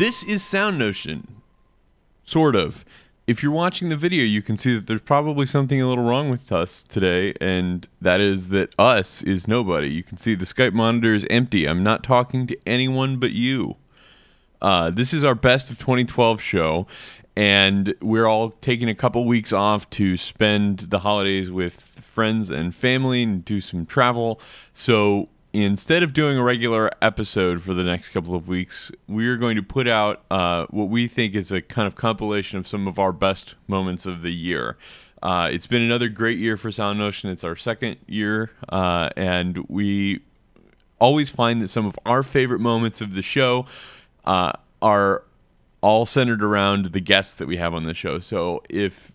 This is Sound Notion, sort of. If you're watching the video, you can see that there's probably something a little wrong with us today, and that is that us is nobody. You can see the Skype monitor is empty. I'm not talking to anyone but you. This is our best of 2012 show, and we're all taking a couple weeks off to spend the holidays with friends and family and do some travel. So instead of doing a regular episode for the next couple of weeks, we are going to put out what we think is a kind of compilation of some of our best moments of the year. It's been another great year for Sound Notion. It's our second year, and we always find that some of our favorite moments of the show are all centered around the guests that we have on the show. So if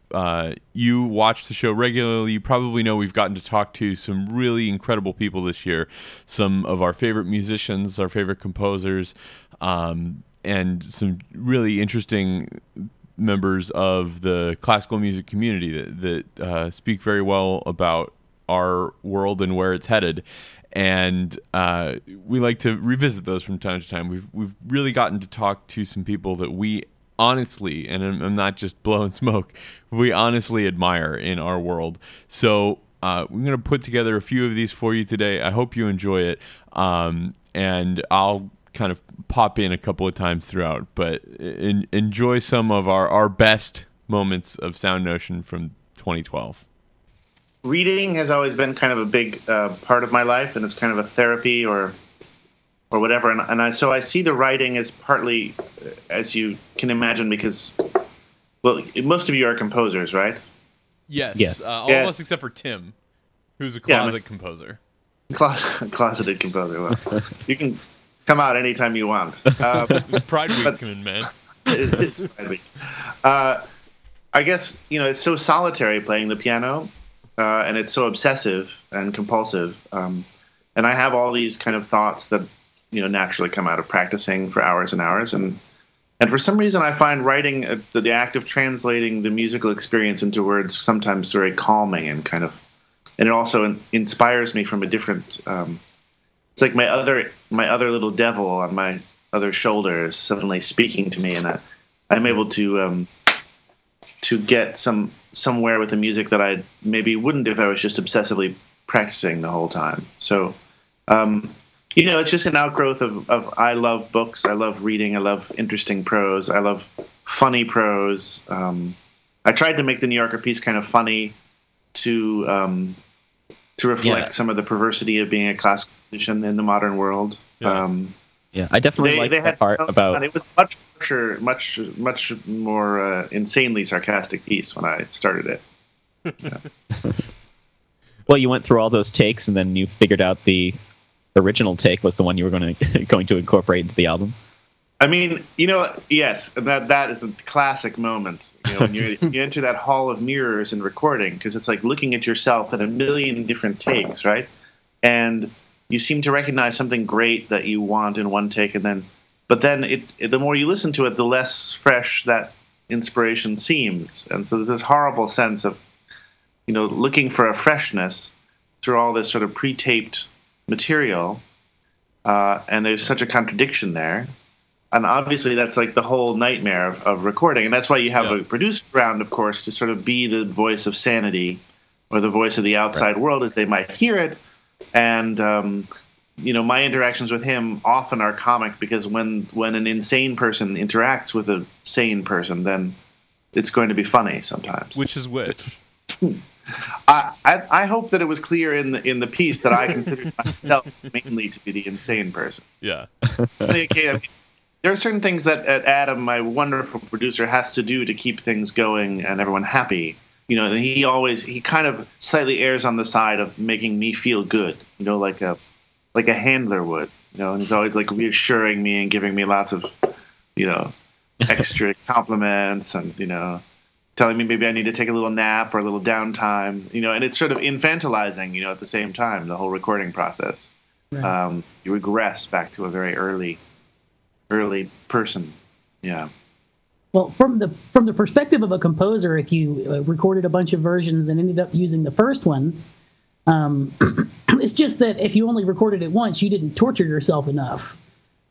you watch the show regularly, you probably know we've gotten to talk to some really incredible people this year. Some of our favorite musicians, our favorite composers, and some really interesting members of the classical music community that speak very well about our world and where it's headed. And we like to revisit those from time to time. We've really gotten to talk to some people that we honestly, and I'm not just blowing smoke, we honestly admire in our world. So we're going to put together a few of these for you today. I hope you enjoy it. And I'll kind of pop in a couple of times throughout. But enjoy some of our best moments of Sound Notion from 2012. Reading has always been kind of a big part of my life, and it's kind of a therapy or whatever. And so I see the writing as partly, as you can imagine, because, well, most of you are composers, right? Yes, yes. All of us except for Tim, who's a closeted composer. Closeted composer. Well, you can come out anytime you want. It's Pride Week, man. It's Pride Week. I guess, you know, it's so solitary playing the piano. And it's so obsessive and compulsive. And I have all these kind of thoughts that, you know, naturally come out of practicing for hours and hours. And for some reason, I find writing, the act of translating the musical experience into words, sometimes very calming and kind of, and it also inspires me from a different, it's like my other little devil on my other shoulder is suddenly speaking to me, and I'm able to get somewhere with the music that I maybe wouldn't if I was just obsessively practicing the whole time. So, you know, it's just an outgrowth of I love books, I love reading, I love interesting prose, I love funny prose. I tried to make the New Yorker piece kind of funny to reflect some of the perversity of being a classical musician in the modern world. Yeah. Yeah, I definitely like that part about... It was much harsher, much more insanely sarcastic piece when I started it. Yeah. Well, you went through all those takes, and then you figured out the original take was the one you were going to incorporate into the album. I mean, you know, yes, and that is a classic moment. You know, when you enter that hall of mirrors in recording, because it's like looking at yourself in a million different takes, right? And you seem to recognize something great that you want in one take, and then, but then the more you listen to it, the less fresh that inspiration seems. And so there's this horrible sense of, you know, looking for a freshness through all this sort of pre-taped material, and there's such a contradiction there. And obviously that's like the whole nightmare of recording, and that's why you have a producer round, of course, to sort of be the voice of sanity, or the voice of the outside world as they might hear it. And, you know, my interactions with him often are comic, because when an insane person interacts with a sane person, then it's going to be funny sometimes. Which is which? I hope that it was clear in the piece that I considered myself mainly to be the insane person. Yeah. Okay, I mean, there are certain things that Adam, my wonderful producer, has to do to keep things going and everyone happy. You know, and he kind of slightly errs on the side of making me feel good, you know, like a handler would, you know, and he's always like reassuring me and giving me lots of, you know, extra compliments and, you know, telling me maybe I need to take a little nap or a little downtime, you know, and it's sort of infantilizing, you know, at the same time, the whole recording process. Right. You regress back to a very early person. Yeah. Well, from the perspective of a composer, if you recorded a bunch of versions and ended up using the first one, it's just that if you only recorded it once, you didn't torture yourself enough.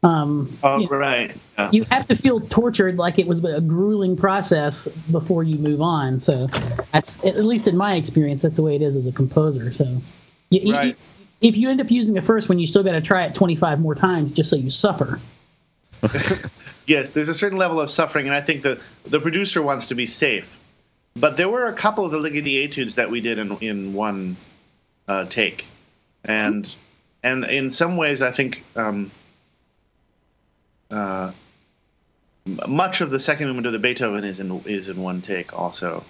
Yeah. You have to feel tortured, like it was a grueling process before you move on. So that's, at least in my experience, that's the way it is as a composer. So if you end up using the first one, you still got to try it 25 more times just so you suffer. Yes, there's a certain level of suffering, and I think the producer wants to be safe. But there were a couple of the Ligeti etudes that we did in one take. And in some ways, I think much of the second movement of the Beethoven is in one take also.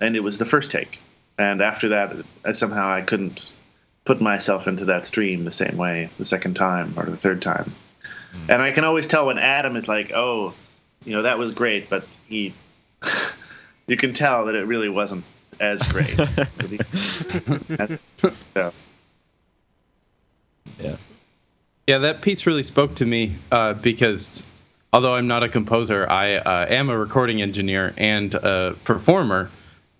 And it was the first take. And after that, somehow I couldn't put myself into that stream the same way the second time or the third time. And I can always tell when Adam is like, oh, you know, that was great, but he... You can tell that it really wasn't as great. Yeah, that piece really spoke to me because although I'm not a composer, I am a recording engineer and a performer.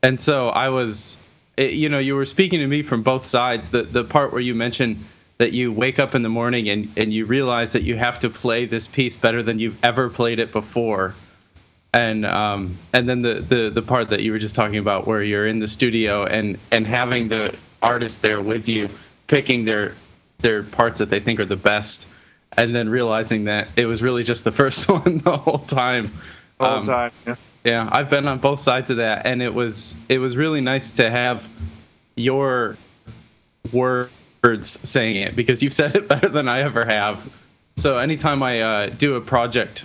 And so I was, you were speaking to me from both sides. The part where you mentioned that you wake up in the morning and you realize that you have to play this piece better than you've ever played it before. And then the part that you were just talking about where you're in the studio and having the artist there with you, picking their parts that they think are the best, and then realizing that it was really just the first one the whole time. Yeah, I've been on both sides of that, and it was really nice to have your words saying it, because you've said it better than I ever have. So anytime I do a project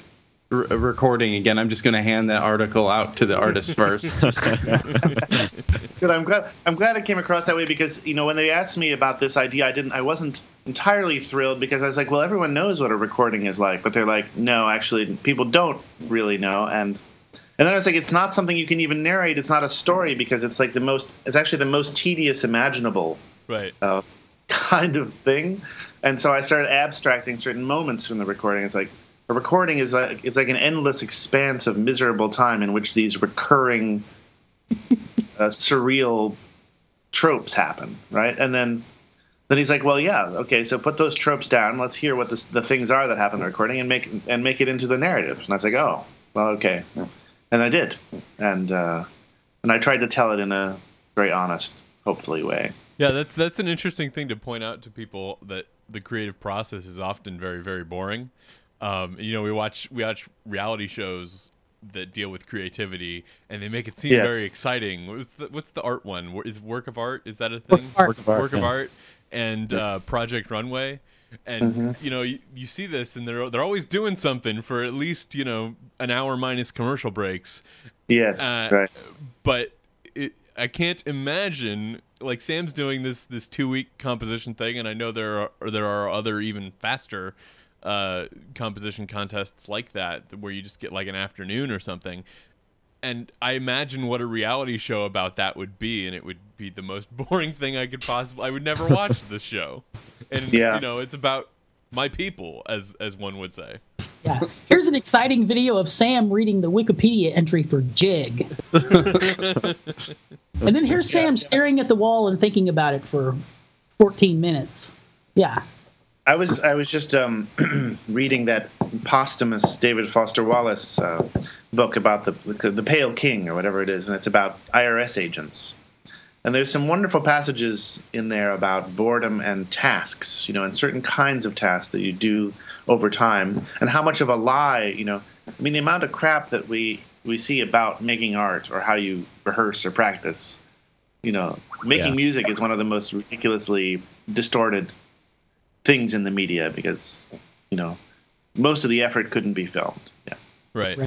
recording again, I'm just going to hand that article out to the artist first. Good. I'm glad it came across that way, because when they asked me about this idea, I wasn't entirely thrilled, because I was like, well, everyone knows what a recording is like, but they're like, no, actually, people don't really know. And then I was like, it's not something you can even narrate. It's not a story, because it's like the most tedious imaginable kind of thing. And so I started abstracting certain moments from the recording. It's like, a recording is like an endless expanse of miserable time in which these recurring surreal tropes happen, right? And then he's like, well, yeah, okay, so put those tropes down. Let's hear what the things are that happen in the recording and make it into the narrative. And I was like, oh, well, okay. And I did. And I tried to tell it in a very honest, hopefully, way. Yeah, that's an interesting thing to point out to people, that the creative process is often very, very boring. We watch reality shows that deal with creativity, and they make it seem very exciting. What's the art one? Is Work of Art? Is that a thing? Work of Art and Project Runway. And you see this, and they're always doing something for at least an hour minus commercial breaks. Yes, right. But I can't imagine, like, Sam's doing this 2-week composition thing, and I know there are other even faster composition contests like that, where you just get like an afternoon or something. And I imagine what a reality show about that would be, and it would be the most boring thing I could possibly. I would never watch the show. And it's about my people, as one would say. Yeah. Here's an exciting video of Sam reading the Wikipedia entry for Jig. And then here's Sam staring at the wall and thinking about it for 14 minutes. Yeah. I was just reading that posthumous David Foster Wallace book about the Pale King or whatever it is, and it's about IRS agents. And there's some wonderful passages in there about boredom and tasks, and certain kinds of tasks that you do over time, and how much of a lie, I mean, the amount of crap that we see about making art or how you rehearse or practice, making music is one of the most ridiculously distorted things in the media, because most of the effort couldn't be filmed. Yeah, right.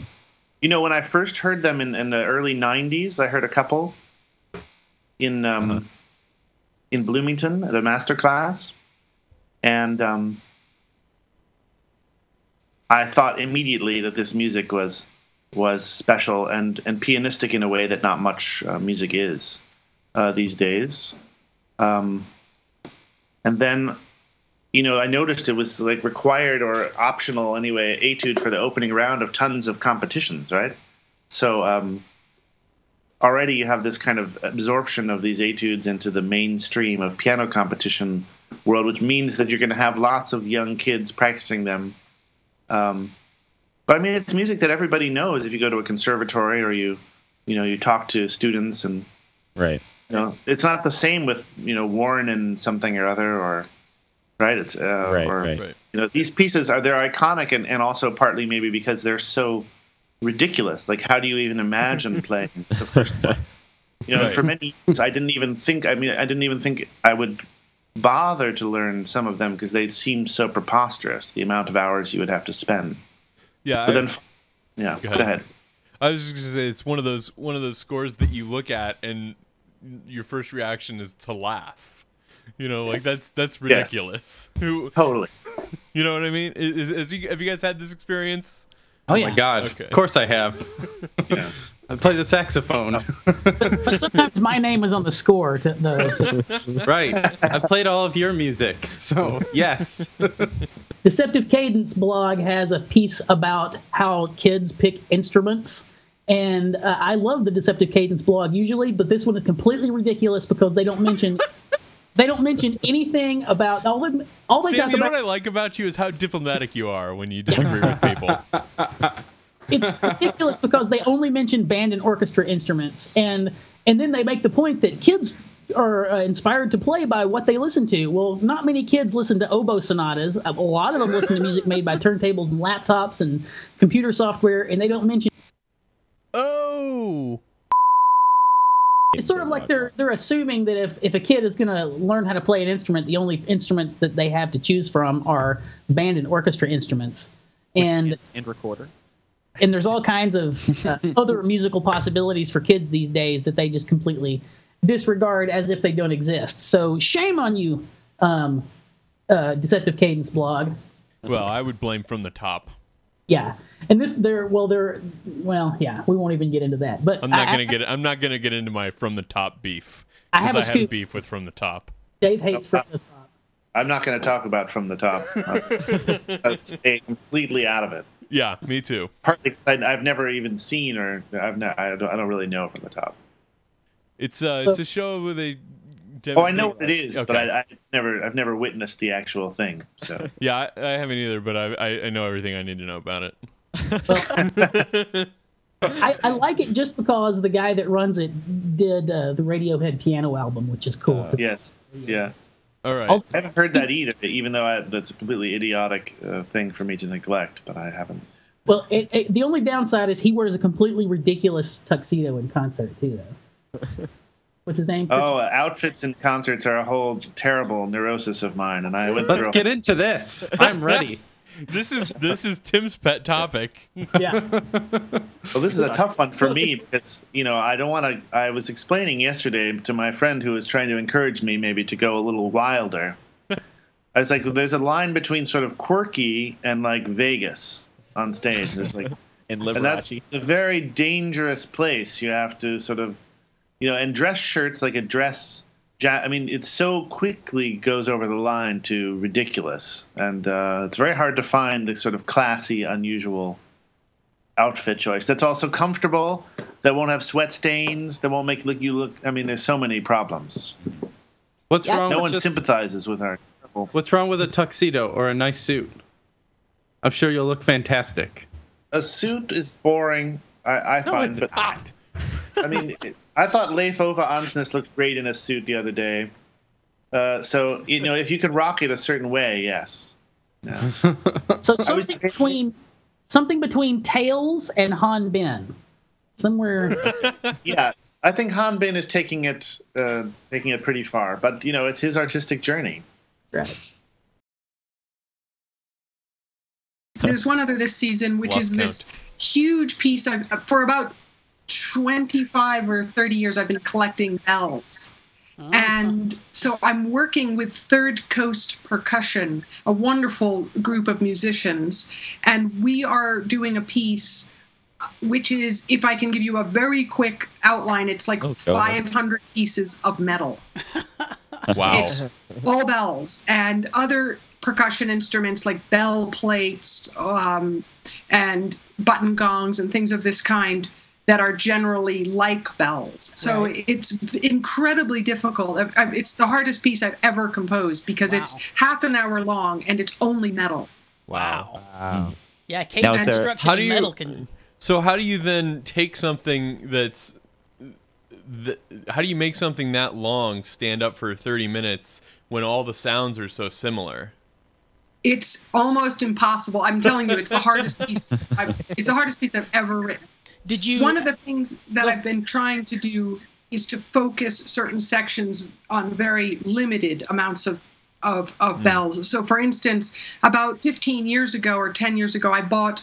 When I first heard them in the early '90s, I heard a couple in Bloomington at a master class, and I thought immediately that this music was special and pianistic in a way that not much music is these days. And then, I noticed it was like required or optional anyway, etude for the opening round of tons of competitions, right? So already you have this kind of absorption of these etudes into the mainstream of piano competition world, which means that you're going to have lots of young kids practicing them But I mean, it's music that everybody knows if you go to a conservatory or you talk to students and right. You know, it's not the same with Warren and something or other or right. It's these pieces are they're iconic and also partly maybe because they're so ridiculous. Like how do you even imagine playing the first one? For many years I didn't even think. I mean, I didn't even think I would bother to learn some of them because they seemed so preposterous. The amount of hours you would have to spend. Yeah. But go ahead. I was just gonna say it's one of those scores that you look at and your first reaction is to laugh. Like that's ridiculous. Yeah. Totally. You know what I mean? Have you guys had this experience? Oh yeah. My God! Okay. Of course I have. Yeah. I play the saxophone. But sometimes my name was on the score. Right. I played all of your music. So, yes. Deceptive Cadence blog has a piece about how kids pick instruments. And I love the Deceptive Cadence blog usually, but this one is completely ridiculous because they don't mention... They don't mention anything about all they talk about. What I like about you is how diplomatic you are when you disagree with people. It's ridiculous because they only mention band and orchestra instruments, and then they make the point that kids are inspired to play by what they listen to. Well, not many kids listen to oboe sonatas. A lot of them listen to music made by turntables and laptops and computer software, and they don't mention. Oh. It's sort of like they're assuming that if a kid is going to learn how to play an instrument, the only instruments that they have to choose from are band and orchestra instruments, and recorder. And there's all kinds of other musical possibilities for kids these days that they just completely disregard as if they don't exist. So shame on you, Deceptive Cadence blog. Well, I would blame From the Top. Yeah, and we won't even get into that. But I'm not gonna get into my From the Top beef. I have beef with From the Top. Dave hates From the Top. I'm not gonna talk about From the Top. I'll stay completely out of it. Yeah, me too. Partly, I've never even seen I don't really know From the Top. It's a show where they. I know what it is, okay. But I've never witnessed the actual thing. So yeah, I haven't either, but I know everything I need to know about it. Well, I like it just because the guy that runs it did the Radiohead piano album, which is cool. Yes, yeah. All right. I haven't heard that either, even though that's a completely idiotic thing for me to neglect, but I haven't. Well, the only downside is he wears a completely ridiculous tuxedo in concert, too, though. What's his name? Oh, outfits and concerts are a whole terrible neurosis of mine, and I went through. Let's get into this. I'm ready. This is Tim's pet topic. Yeah. Well, this is a tough one for me because I don't want to. I was explaining yesterday to my friend who was trying to encourage me maybe to go a little wilder. I was like, well, there's a line between sort of quirky and like Vegas on stage. There's like and Liberace. And that's a very dangerous place. You have to sort of and dress shirts like a dress. I mean, it so quickly goes over the line to ridiculous, and it's very hard to find the sort of classy, unusual outfit choice that's also comfortable, that won't have sweat stains, that won't make you look. I mean, there's so many problems. What's wrong? No one sympathizes with our. What's wrong with a tuxedo or a nice suit? I'm sure you'll look fantastic. A suit is boring. I find it's hot. I mean. I thought Leif Ove Andsnes looked great in a suit the other day. So, if you could rock it a certain way, yes. Yeah. So something between Tails and Hanbin. Somewhere. Yeah, I think Hanbin is taking it pretty far, but it's his artistic journey. Right. There's one other this season, which is this huge piece for about 25 or 30 years I've been collecting bells. Oh. And so I'm working with Third Coast Percussion, a wonderful group of musicians, and we are doing a piece which is, if I can give you a very quick outline, it's like 500 pieces of metal. Wow. It's all bells and other percussion instruments like bell plates and button gongs and things of this kind that are generally like bells. So It's incredibly difficult. It's the hardest piece I've ever composed because it's half an hour long and it's only metal. Wow. Yeah, K9 structured metal can... So how do you then take something that's... how do you make something that long stand up for 30 minutes when all the sounds are so similar? It's almost impossible. I'm telling you, it's the hardest piece. It's the hardest piece I've ever written. Did you? One of the things that I've been trying to do is to focus certain sections on very limited amounts of bells. So, for instance, about 15 years ago or 10 years ago, I bought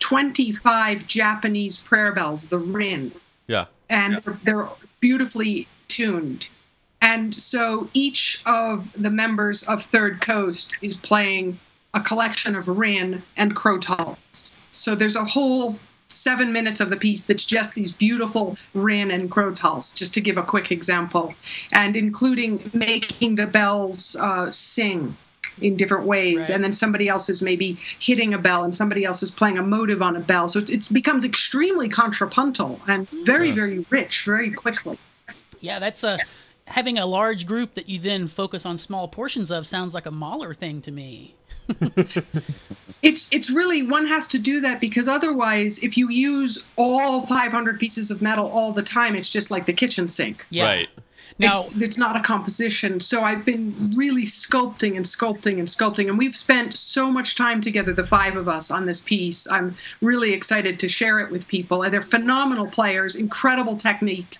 25 Japanese prayer bells, the Rin. Yeah. And they're beautifully tuned. And so each of the members of Third Coast is playing a collection of Rin and Crotals. So there's a whole 7 minutes of the piece that's just these beautiful Rin and Crotals, just to give a quick example, and including making the bells sing in different ways. Right. And then somebody else is maybe hitting a bell and somebody else is playing a motive on a bell. So it becomes extremely contrapuntal and very, very rich very quickly. Yeah, that's a... Having a large group that you then focus on small portions of sounds like a Mahler thing to me. It's really, one has to do that, because otherwise, if you use all 500 pieces of metal all the time, it's just like the kitchen sink. Yeah. Right. Now, it's not a composition. So I've been really sculpting and sculpting and sculpting. And we've spent so much time together, the five of us, on this piece. I'm really excited to share it with people. And they're phenomenal players, incredible technique,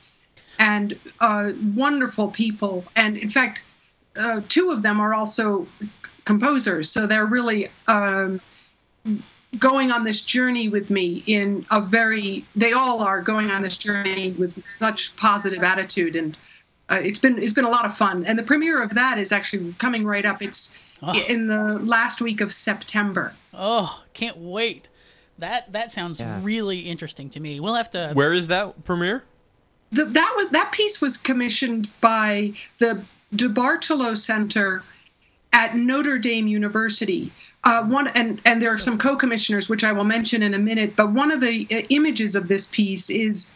and wonderful people. And in fact, two of them are also composers. So they're really going on this journey with me in a very, they all are going on this journey with such positive attitude. And it's been a lot of fun. And the premiere of that is actually coming right up. It's in the last week of September. Oh, can't wait. That sounds really interesting to me. We'll have to... Where is that premiere? That piece was commissioned by the De Bartolo Center at Notre Dame University. And there are some co-commissioners, which I will mention in a minute. But one of the images of this piece is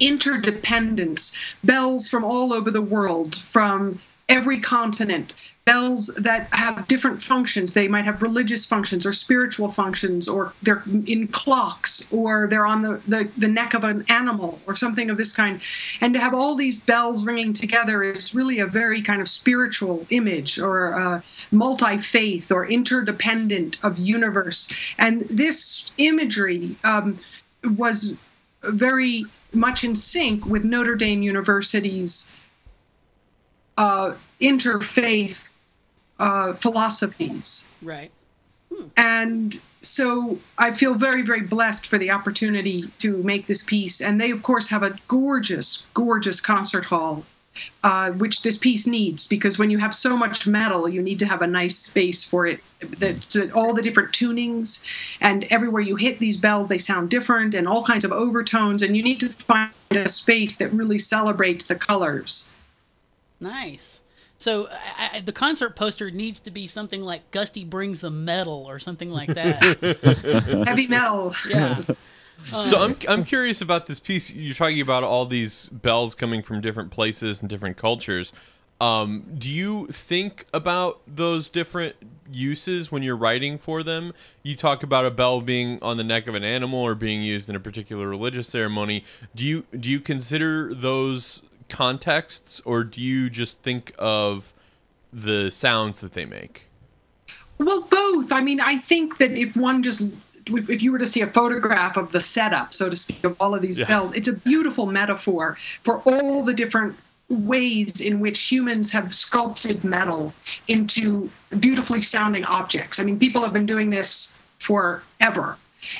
interdependence. Bells from all over the world, from every continent. Bells that have different functions. They might have religious functions or spiritual functions, or they're in clocks, or they're on the neck of an animal or something of this kind. And to have all these bells ringing together is really a very kind of spiritual image, or multi-faith or interdependent of universe. And this imagery was very much in sync with Notre Dame University's interfaith philosophies. Right. And so I feel very, very blessed for the opportunity to make this piece. And they, of course, have a gorgeous, gorgeous concert hall, which this piece needs, because when you have so much metal, you need to have a nice space for it. All the different tunings, and everywhere you hit these bells, they sound different, and all kinds of overtones. And you need to find a space that really celebrates the colors. Nice. So the concert poster needs to be something like Gusty Brings the Metal or something like that. Heavy metal. Yeah. So I'm curious about this piece. You're talking about all these bells coming from different places and different cultures. Do you think about those different uses when you're writing for them? You talk about a bell being on the neck of an animal or being used in a particular religious ceremony. Do you consider those contexts, or do you just think of the sounds that they make? Well, both. I mean, I think that if you were to see a photograph of the setup, so to speak, of all of these bells, it's a beautiful metaphor for all the different ways in which humans have sculpted metal into beautifully sounding objects. I mean, people have been doing this forever.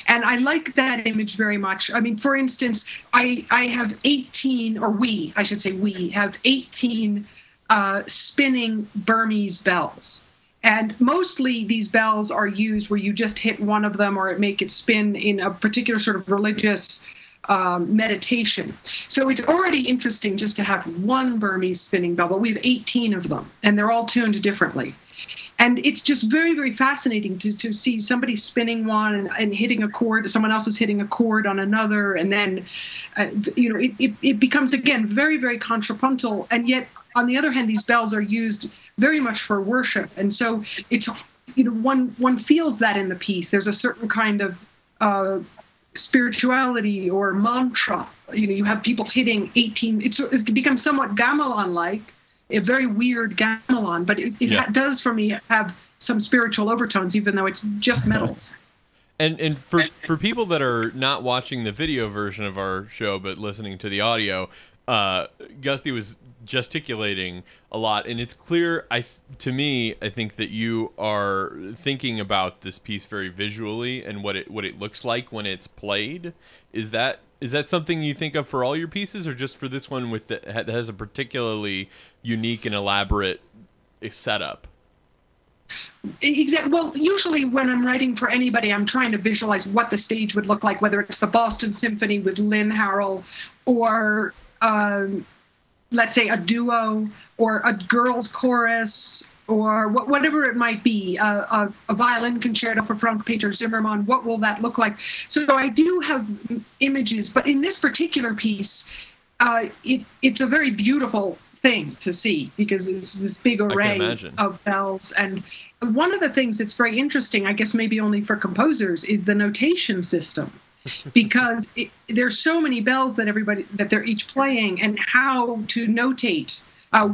And I like that image very much. I mean, for instance, I have 18, or we have 18 spinning Burmese bells. And mostly these bells are used where you just hit one of them or make it spin in a particular sort of religious meditation. So it's already interesting just to have one Burmese spinning bell, but we have 18 of them, and they're all tuned differently. And it's just very, very fascinating to see somebody spinning one and hitting a chord. Someone else is hitting a chord on another. And then, it becomes, again, very, very contrapuntal. And yet, on the other hand, these bells are used very much for worship. And so it's you know, one feels that in the piece. There's a certain kind of spirituality or mantra. You know, you have people hitting 18. It's become somewhat gamelan-like, a very weird gamelan, but it does for me have some spiritual overtones, even though it's just metals. And for people that are not watching the video version of our show but listening to the audio, Gusty was gesticulating a lot, and it's clear to me I think that you are thinking about this piece very visually and what it looks like when it's played. Is that something you think of for all your pieces, or just for this one that has a particularly unique and elaborate setup? Exactly. Well, usually when I'm writing for anybody, I'm trying to visualize what the stage would look like, whether it's the Boston Symphony with Lynn Harrell, or let's say a duo, or a girls' chorus, or whatever it might be, a violin concerto for Frank-Peter Zimmermann. What will that look like? So I do have images, but in this particular piece, it's a very beautiful thing to see, because it's this big array of bells. And one of the things that's very interesting, I guess maybe only for composers, is the notation system. Because there's so many bells that they're each playing, and how to notate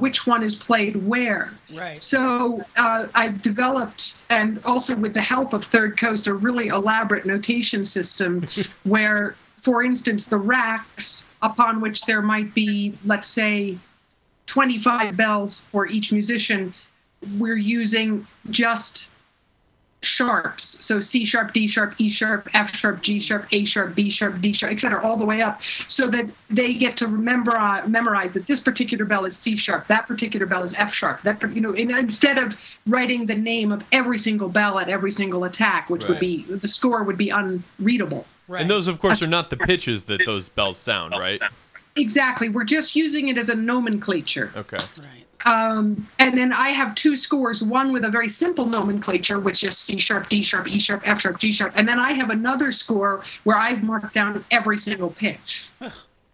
which one is played where. Right. So I've developed, and also with the help of Third Coast, a really elaborate notation system where, for instance, the racks upon which there might be, let's say, 25 bells for each musician, we're using just sharps, so C sharp, D sharp, E sharp, F sharp, G sharp, A sharp, B sharp, D sharp, etc., all the way up, so that they get to memorize that this particular bell is C sharp, that particular bell is F sharp. That, you know, instead of writing the name of every single bell at every single attack, which would be, the score would be unreadable. Right. And those, of course, are not the pitches that those bells sound, right? Exactly. We're just using it as a nomenclature. Okay. Right. And then I have two scores, one with a very simple nomenclature, which is C sharp, D sharp, E sharp, F sharp, G sharp. And then I have another score where I've marked down every single pitch.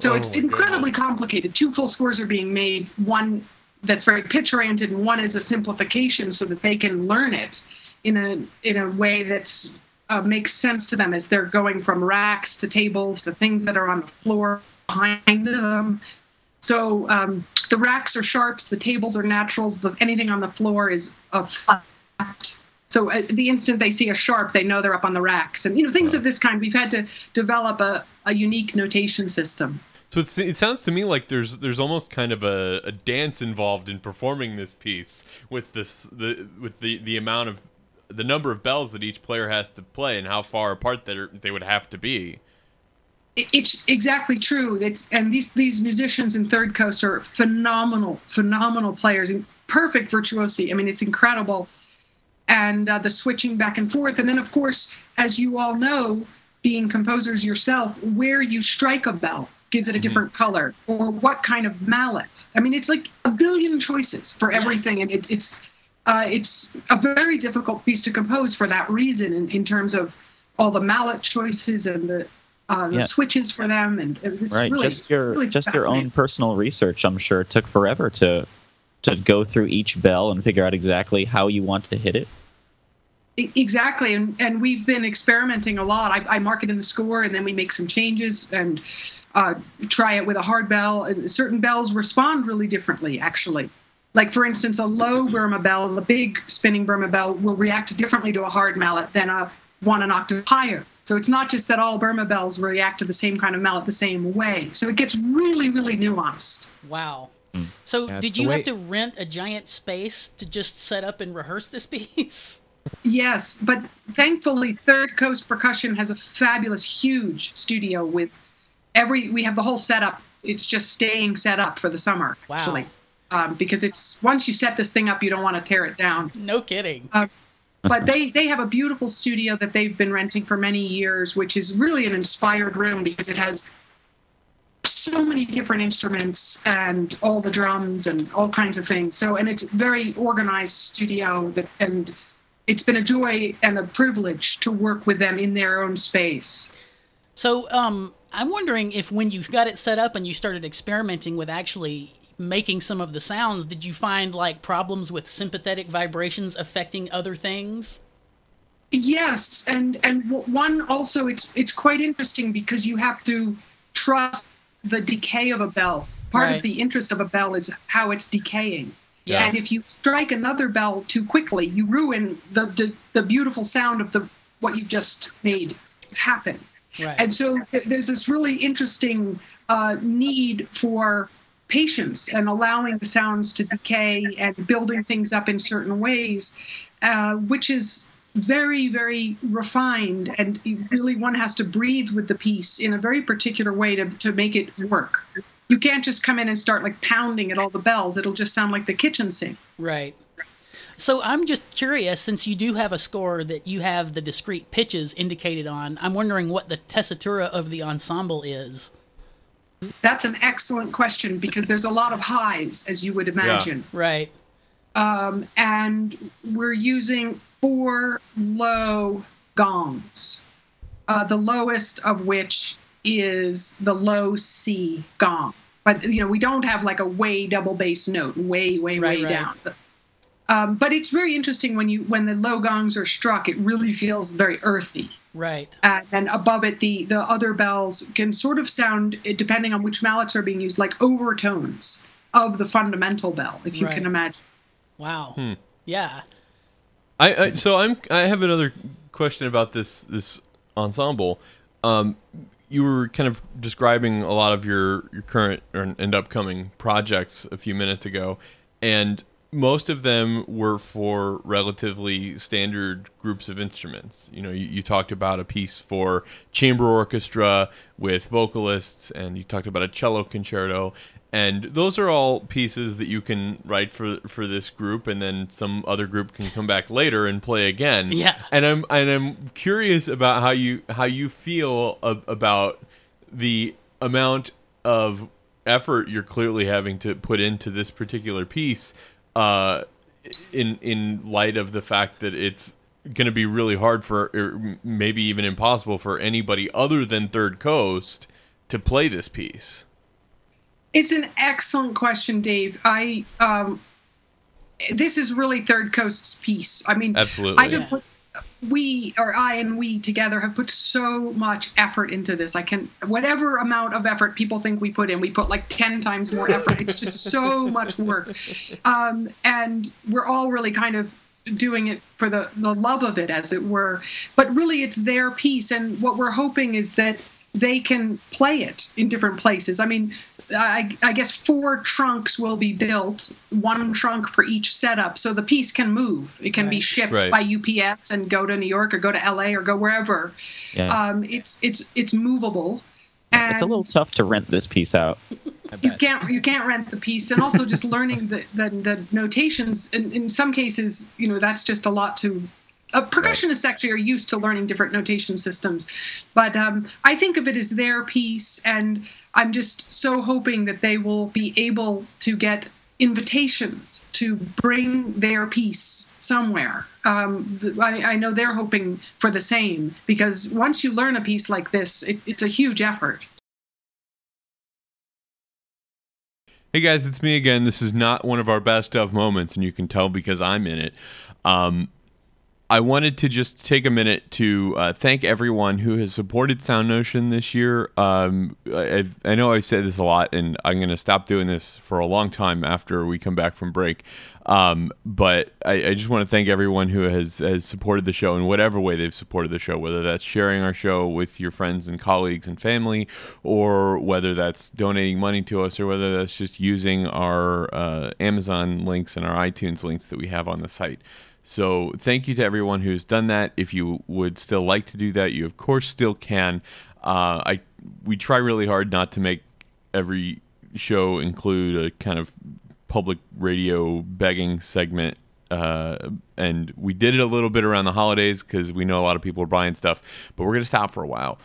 So it's incredibly complicated. Two full scores are being made, one that's very pitch oriented and one is a simplification so that they can learn it in a way that's makes sense to them as they're going from racks to tables to things that are on the floor behind them. So the racks are sharps, the tables are naturals, anything on the floor is a flat. So the instant they see a sharp, they know they're up on the racks. And, you know, things of this kind. We've had to develop a unique notation system. So it sounds to me like there's almost kind of a dance involved in performing this piece with the amount of the number of bells that each player has to play and how far apart they would have to be. It's exactly true. And these musicians in Third Coast are phenomenal players, and perfect virtuosi. I mean, it's incredible. And the switching back and forth. And then, of course, as you all know, being composers yourself, where you strike a bell gives it a different color, or what kind of mallet. I mean, it's like a billion choices for everything. And it's a very difficult piece to compose for that reason, in terms of all the mallet choices and the switches for them, and it's really, just your own personal research, I'm sure, took forever to go through each bell and figure out exactly how you want to hit it. Exactly, and we've been experimenting a lot. I mark it in the score, and then we make some changes and try it with a hard bell. And certain bells respond really differently, actually. Like, for instance, a low Burma bell, the big spinning Burma bell, will react differently to a hard mallet than an octave higher. So it's not just that all Burma bells react to the same kind of mallet the same way. So it gets really, really nuanced. Wow. So did you have to rent a giant space to just set up and rehearse this piece? Yes, but thankfully Third Coast Percussion has a fabulous, huge studio with we have the whole setup. It's just staying set up for the summer, actually. Because once you set this thing up, you don't want to tear it down. No kidding. But they have a beautiful studio that they've been renting for many years, which is really an inspired room because it has so many different instruments and all the drums and all kinds of things. So, and it's a very organized studio, and it's been a joy and a privilege to work with them in their own space. So I'm wondering if when you got it set up and you started experimenting with actually making some of the sounds, did you find like problems with sympathetic vibrations affecting other things? Yes, and one also, it's quite interesting because you have to trust the decay of a bell. Part of the interest of a bell is how it's decaying. Yeah. And if you strike another bell too quickly, you ruin the beautiful sound of the what you just made happen. Right. And so there's this really interesting need for patience and allowing the sounds to decay and building things up in certain ways, which is very, very refined. And really one has to breathe with the piece in a very particular way to make it work. You can't just come in and start like pounding at all the bells. It'll just sound like the kitchen sink. Right. So I'm just curious, since you do have a score that you have the discrete pitches indicated on, I'm wondering what the tessitura of the ensemble is. That's an excellent question because there's a lot of highs, as you would imagine. Yeah. Right. And we're using 4 low gongs, the lowest of which is the low C gong. But, you know, we don't have like a way double bass note, way down. But it's very interesting when the low gongs are struck, it really feels very earthy. Right. And above it, the other bells can sort of sound, depending on which mallets are being used, like overtones of the fundamental bell, if you can imagine. Wow. Hmm. Yeah. So I have another question about this ensemble. You were kind of describing a lot of your current and upcoming projects a few minutes ago, and most of them were for relatively standard groups of instruments. You know, you talked about a piece for chamber orchestra with vocalists, and you talked about a cello concerto, and those are all pieces that you can write for this group, and then some other group can come back later and play again. Yeah. And I'm curious about how you feel about the amount of effort you're clearly having to put into this particular piece. In light of the fact that it's going to be really hard for, or maybe even impossible for anybody other than Third Coast to play this piece? It's an excellent question, Dave. This is really Third Coast's piece. I mean, absolutely. I and we together have put so much effort into this. Whatever amount of effort people think we put in, we put like 10 times more effort. It's just so much work. And we're all really kind of doing it for the love of it, as it were. But really it's their piece. And what we're hoping is that they can play it in different places. I mean, I guess 4 trunks will be built, 1 trunk for each setup, so the piece can move. It can be shipped by UPS and go to New York or go to LA or go wherever. Yeah. It's movable. And it's a little tough to rent this piece out. You can't rent the piece, and also just learning the notations. In some cases, you know, that's just a lot to. Percussionists actually are used to learning different notation systems, but I think of it as their piece, and I'm just so hoping that they will be able to get invitations to bring their piece somewhere. I know they're hoping for the same, because once you learn a piece like this, it's a huge effort. Hey guys, it's me again. This is not one of our best of moments, and you can tell because I'm in it. I wanted to just take a minute to thank everyone who has supported Sound Notion this year. I know I've said this a lot, and I'm going to stop doing this for a long time after we come back from break. But I just want to thank everyone who has supported the show in whatever way they've supported the show, whether that's sharing our show with your friends and colleagues and family, or whether that's donating money to us, or whether that's just using our Amazon links and our iTunes links that we have on the site. So thank you to everyone who's done that. If you would still like to do that, you of course still can. We try really hard not to make every show include a kind of public radio begging segment. And we did it a little bit around the holidays because we know a lot of people are buying stuff. But we're going to stop for a while.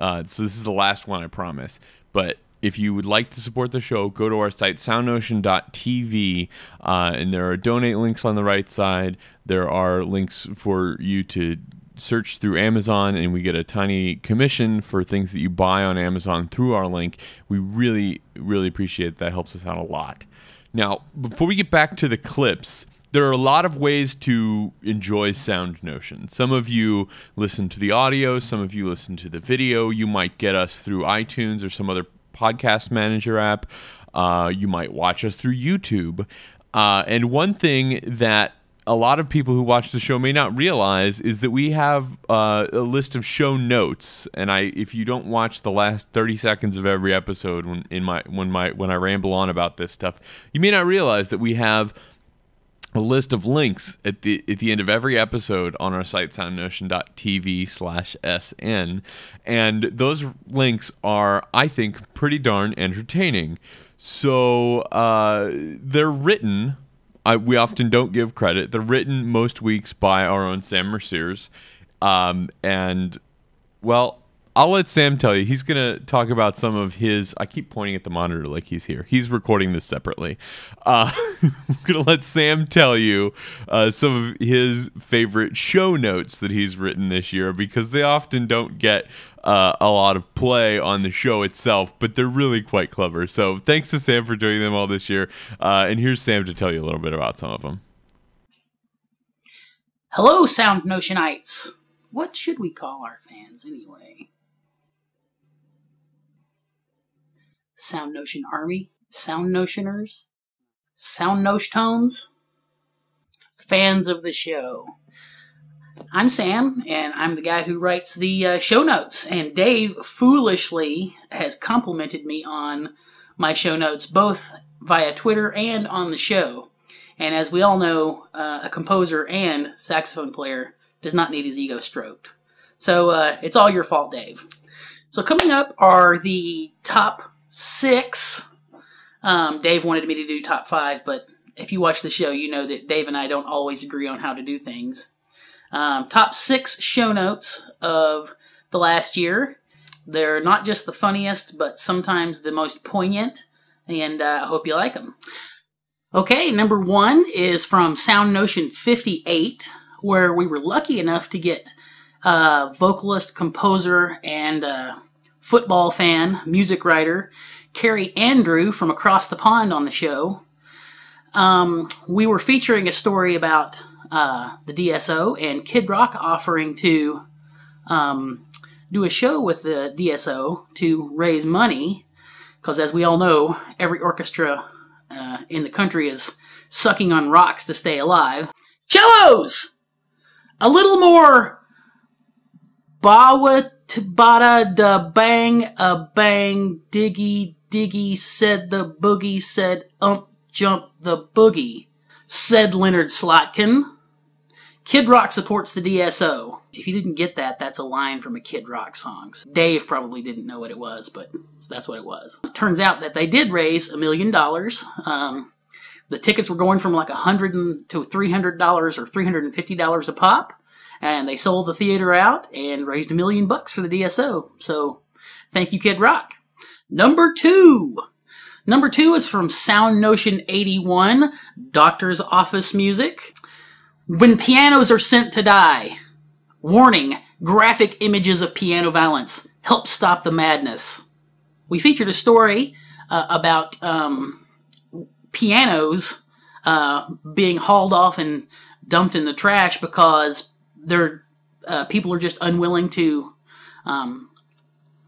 So this is the last one, I promise. But if you would like to support the show, go to our site, soundnotion.tv, and there are donate links on the right side. There are links for you to search through Amazon, and we get a tiny commission for things that you buy on Amazon through our link. We really, really appreciate it. That helps us out a lot. Now, before we get back to the clips, there are a lot of ways to enjoy Sound Notion. Some of you listen to the audio, some of you listen to the video. You might get us through iTunes or some other podcast manager app. You might watch us through YouTube. And one thing that a lot of people who watch the show may not realize is that we have a list of show notes. And if you don't watch the last 30 seconds of every episode when I ramble on about this stuff, you may not realize that we have a list of links at the end of every episode on our site, soundnotion.tv/sn. And those links are, I think, pretty darn entertaining. So they're written... we often don't give credit. They're written most weeks by our own Sam Merciers. And, well, I'll let Sam tell you. He's going to talk about some of his... I keep pointing at the monitor like he's here. He's recording this separately. I'm going to let Sam tell you some of his favorite show notes that he's written this year, because they often don't get a lot of play on the show itself, but they're really quite clever. So thanks to Sam for doing them all this year. And here's Sam to tell you a little bit about some of them. Hello, Sound Notionites. What should we call our fans anyway? Sound Notion Army? Sound Notioners? Sound Notiontones? Fans of the show. I'm Sam, and I'm the guy who writes the show notes, and Dave foolishly has complimented me on my show notes, both via Twitter and on the show. And as we all know, a composer and saxophone player does not need his ego stroked. So it's all your fault, Dave. So coming up are the top 6. Dave wanted me to do top 5, but if you watch the show, you know that Dave and I don't always agree on how to do things. Top 6 show notes of the last year. They're not just the funniest, but sometimes the most poignant, and I hope you like them. Okay, number 1 is from Sound Notion 58, where we were lucky enough to get vocalist, composer, and football fan, music writer, Carrie Andrew from across the pond on the show. We were featuring a story about the DSO and Kid Rock offering to do a show with the DSO to raise money, because as we all know, every orchestra in the country is sucking on rocks to stay alive. Cellos! A little more ba-wa-ta-ba-da da bang a bang diggy diggy said the boogie said ump jump the boogie, said Leonard Slotkin. Kid Rock supports the DSO. If you didn't get that, that's a line from a Kid Rock song. Dave probably didn't know what it was, but that's what it was. It turns out that they did raise $1 million. The tickets were going from like $100 to $300 or $350 a pop, and they sold the theater out and raised $1 million for the DSO. So thank you, Kid Rock. Number 2. Number 2 is from Sound Notion 81, Doctor's Office Music. When pianos are sent to die. Warning, graphic images of piano violence. Help stop the madness. We featured a story about pianos being hauled off and dumped in the trash because they're, people are just unwilling to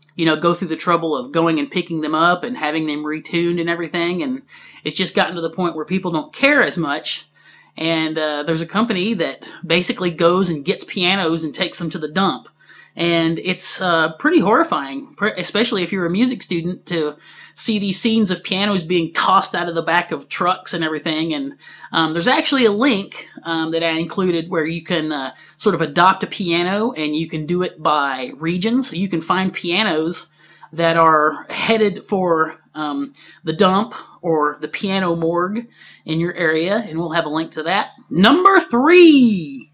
go through the trouble of going and picking them up and having them retuned and everything. And it's just gotten to the point where people don't care as much. And there's a company that basically goes and gets pianos and takes them to the dump. And it's pretty horrifying, especially if you're a music student, to see these scenes of pianos being tossed out of the back of trucks and everything. And there's actually a link that I included where you can sort of adopt a piano, and you can do it by region. So you can find pianos that are headed for the dump or the piano morgue in your area, and we'll have a link to that. Number 3!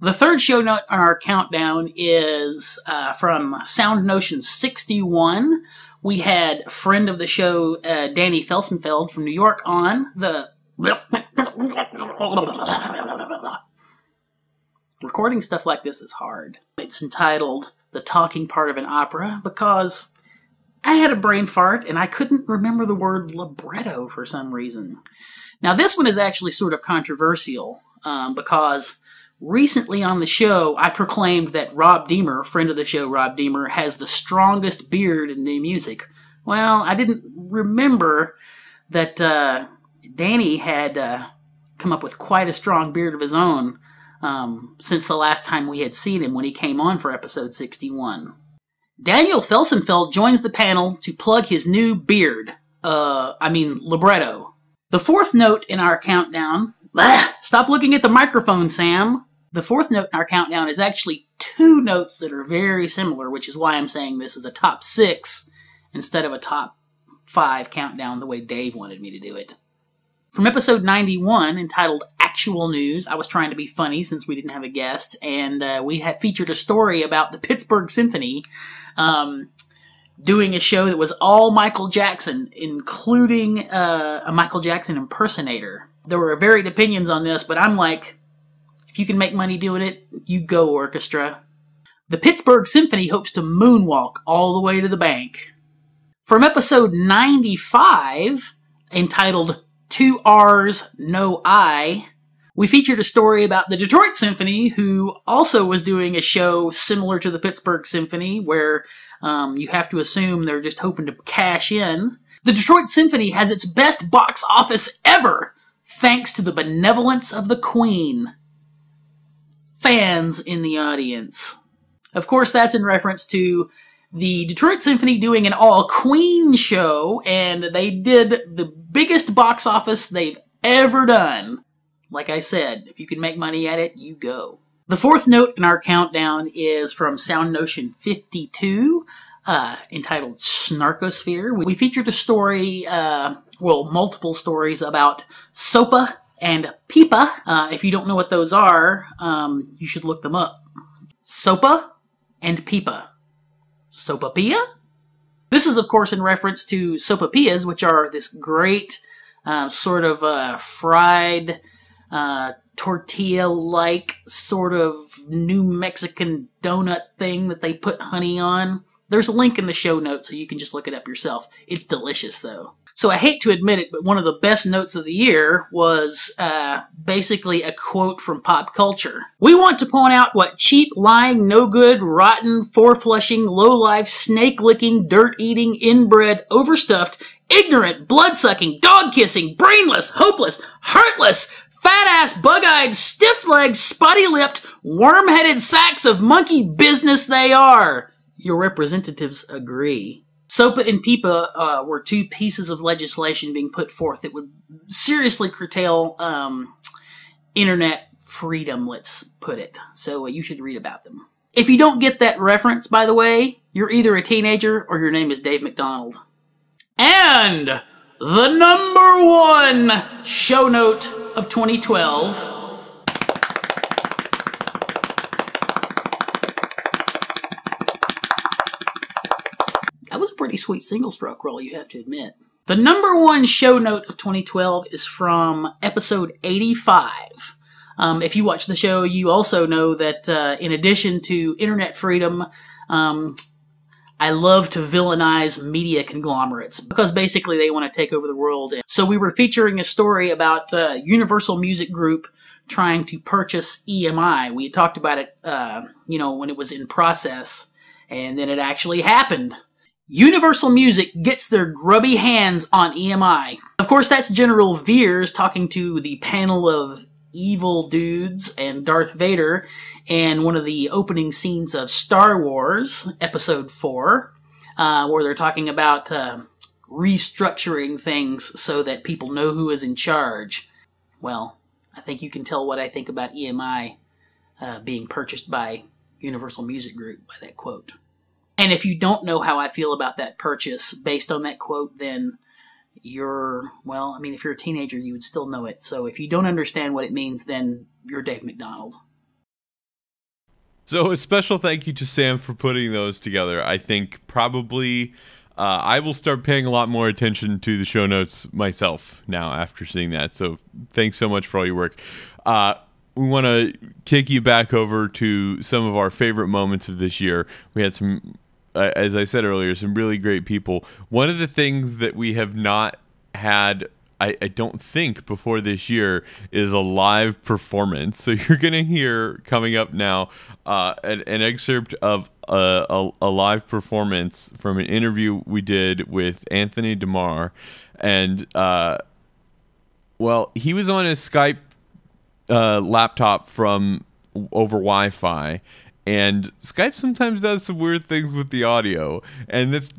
The third show note on our countdown is from Sound Notion 61. We had friend of the show, Danny Felsenfeld from New York, on the recording stuff like this is hard. It's entitled The Talking Part of an Opera because I had a brain fart, and I couldn't remember the word libretto for some reason. Now, this one is actually sort of controversial, because recently on the show, I proclaimed that Rob Deamer, friend of the show Rob Deamer, has the strongest beard in new music. Well, I didn't remember that Danny had come up with quite a strong beard of his own since the last time we had seen him when he came on for episode 61. Daniel Felsenfeld joins the panel to plug his new beard. Libretto. The fourth note in our countdown... Stop looking at the microphone, Sam! The fourth note in our countdown is actually two notes that are very similar, which is why I'm saying this is a top six instead of a top five countdown the way Dave wanted me to do it. From episode 91, entitled Actual News, I was trying to be funny since we didn't have a guest, and we had featured a story about the Pittsburgh Symphony doing a show that was all Michael Jackson, including a Michael Jackson impersonator. There were varied opinions on this, but I'm like, if you can make money doing it, you go, orchestra. The Pittsburgh Symphony hopes to moonwalk all the way to the bank. From episode 95, entitled Two R's, No I, we featured a story about the Detroit Symphony, who also was doing a show similar to the Pittsburgh Symphony, where you have to assume they're just hoping to cash in. The Detroit Symphony has its best box office ever, thanks to the benevolence of the Queen. Fans in the audience. Of course, that's in reference to the Detroit Symphony doing an all-Queen show, and they did the biggest box office they've ever done. Like I said, if you can make money at it, you go. The fourth note in our countdown is from Sound Notion 52, entitled Snarkosphere. We featured a story, multiple stories about SOPA and PIPA. If you don't know what those are, you should look them up. SOPA and PIPA. Sopapilla? This is, of course, in reference to sopapillas, which are this great fried tortilla-like sort of New Mexican donut thing that they put honey on. There's a link in the show notes, so you can just look it up yourself. It's delicious, though. So I hate to admit it, but one of the best notes of the year was basically a quote from pop culture. We want to point out what cheap, lying, no good, rotten, four-flushing, low-life, snake-licking, dirt-eating, inbred, overstuffed, ignorant, blood-sucking, dog-kissing, brainless, hopeless, heartless, fat-ass, bug-eyed, stiff-legged, spotty-lipped, worm-headed sacks of monkey business they are. Your representatives agree. SOPA and PIPA were two pieces of legislation being put forth that would seriously curtail internet freedom, let's put it. So you should read about them. If you don't get that reference, by the way, you're either a teenager or your name is Dave McDonald. And the number one show note of 2012... Pretty sweet single stroke roll, you have to admit. The number one show note of 2012 is from episode 85. If you watch the show, you also know that in addition to internet freedom, I love to villainize media conglomerates because basically they want to take over the world. So we were featuring a story about Universal Music Group trying to purchase EMI. We talked about it, when it was in process, and then it actually happened. Universal Music gets their grubby hands on EMI. Of course, that's General Veers talking to the panel of evil dudes and Darth Vader in one of the opening scenes of Star Wars, Episode 4, where they're talking about restructuring things so that people know who is in charge. Well, I think you can tell what I think about EMI being purchased by Universal Music Group by that quote. And if you don't know how I feel about that purchase based on that quote, then if you're a teenager, you would still know it. So if you don't understand what it means, then you're Dave McDonald. So a special thank you to Sam for putting those together. I think probably I will start paying a lot more attention to the show notes myself now after seeing that. So thanks so much for all your work. We want to kick you back over to some of our favorite moments of this year. We had some as I said earlier, some really great people. One of the things that we have not had, I don't think, before this year is a live performance. So you're going to hear coming up now an excerpt of a live performance from an interview we did with Anthony de Mare. And, well, he was on his Skype laptop from over Wi-Fi. And Skype sometimes does some weird things with the audio. And that's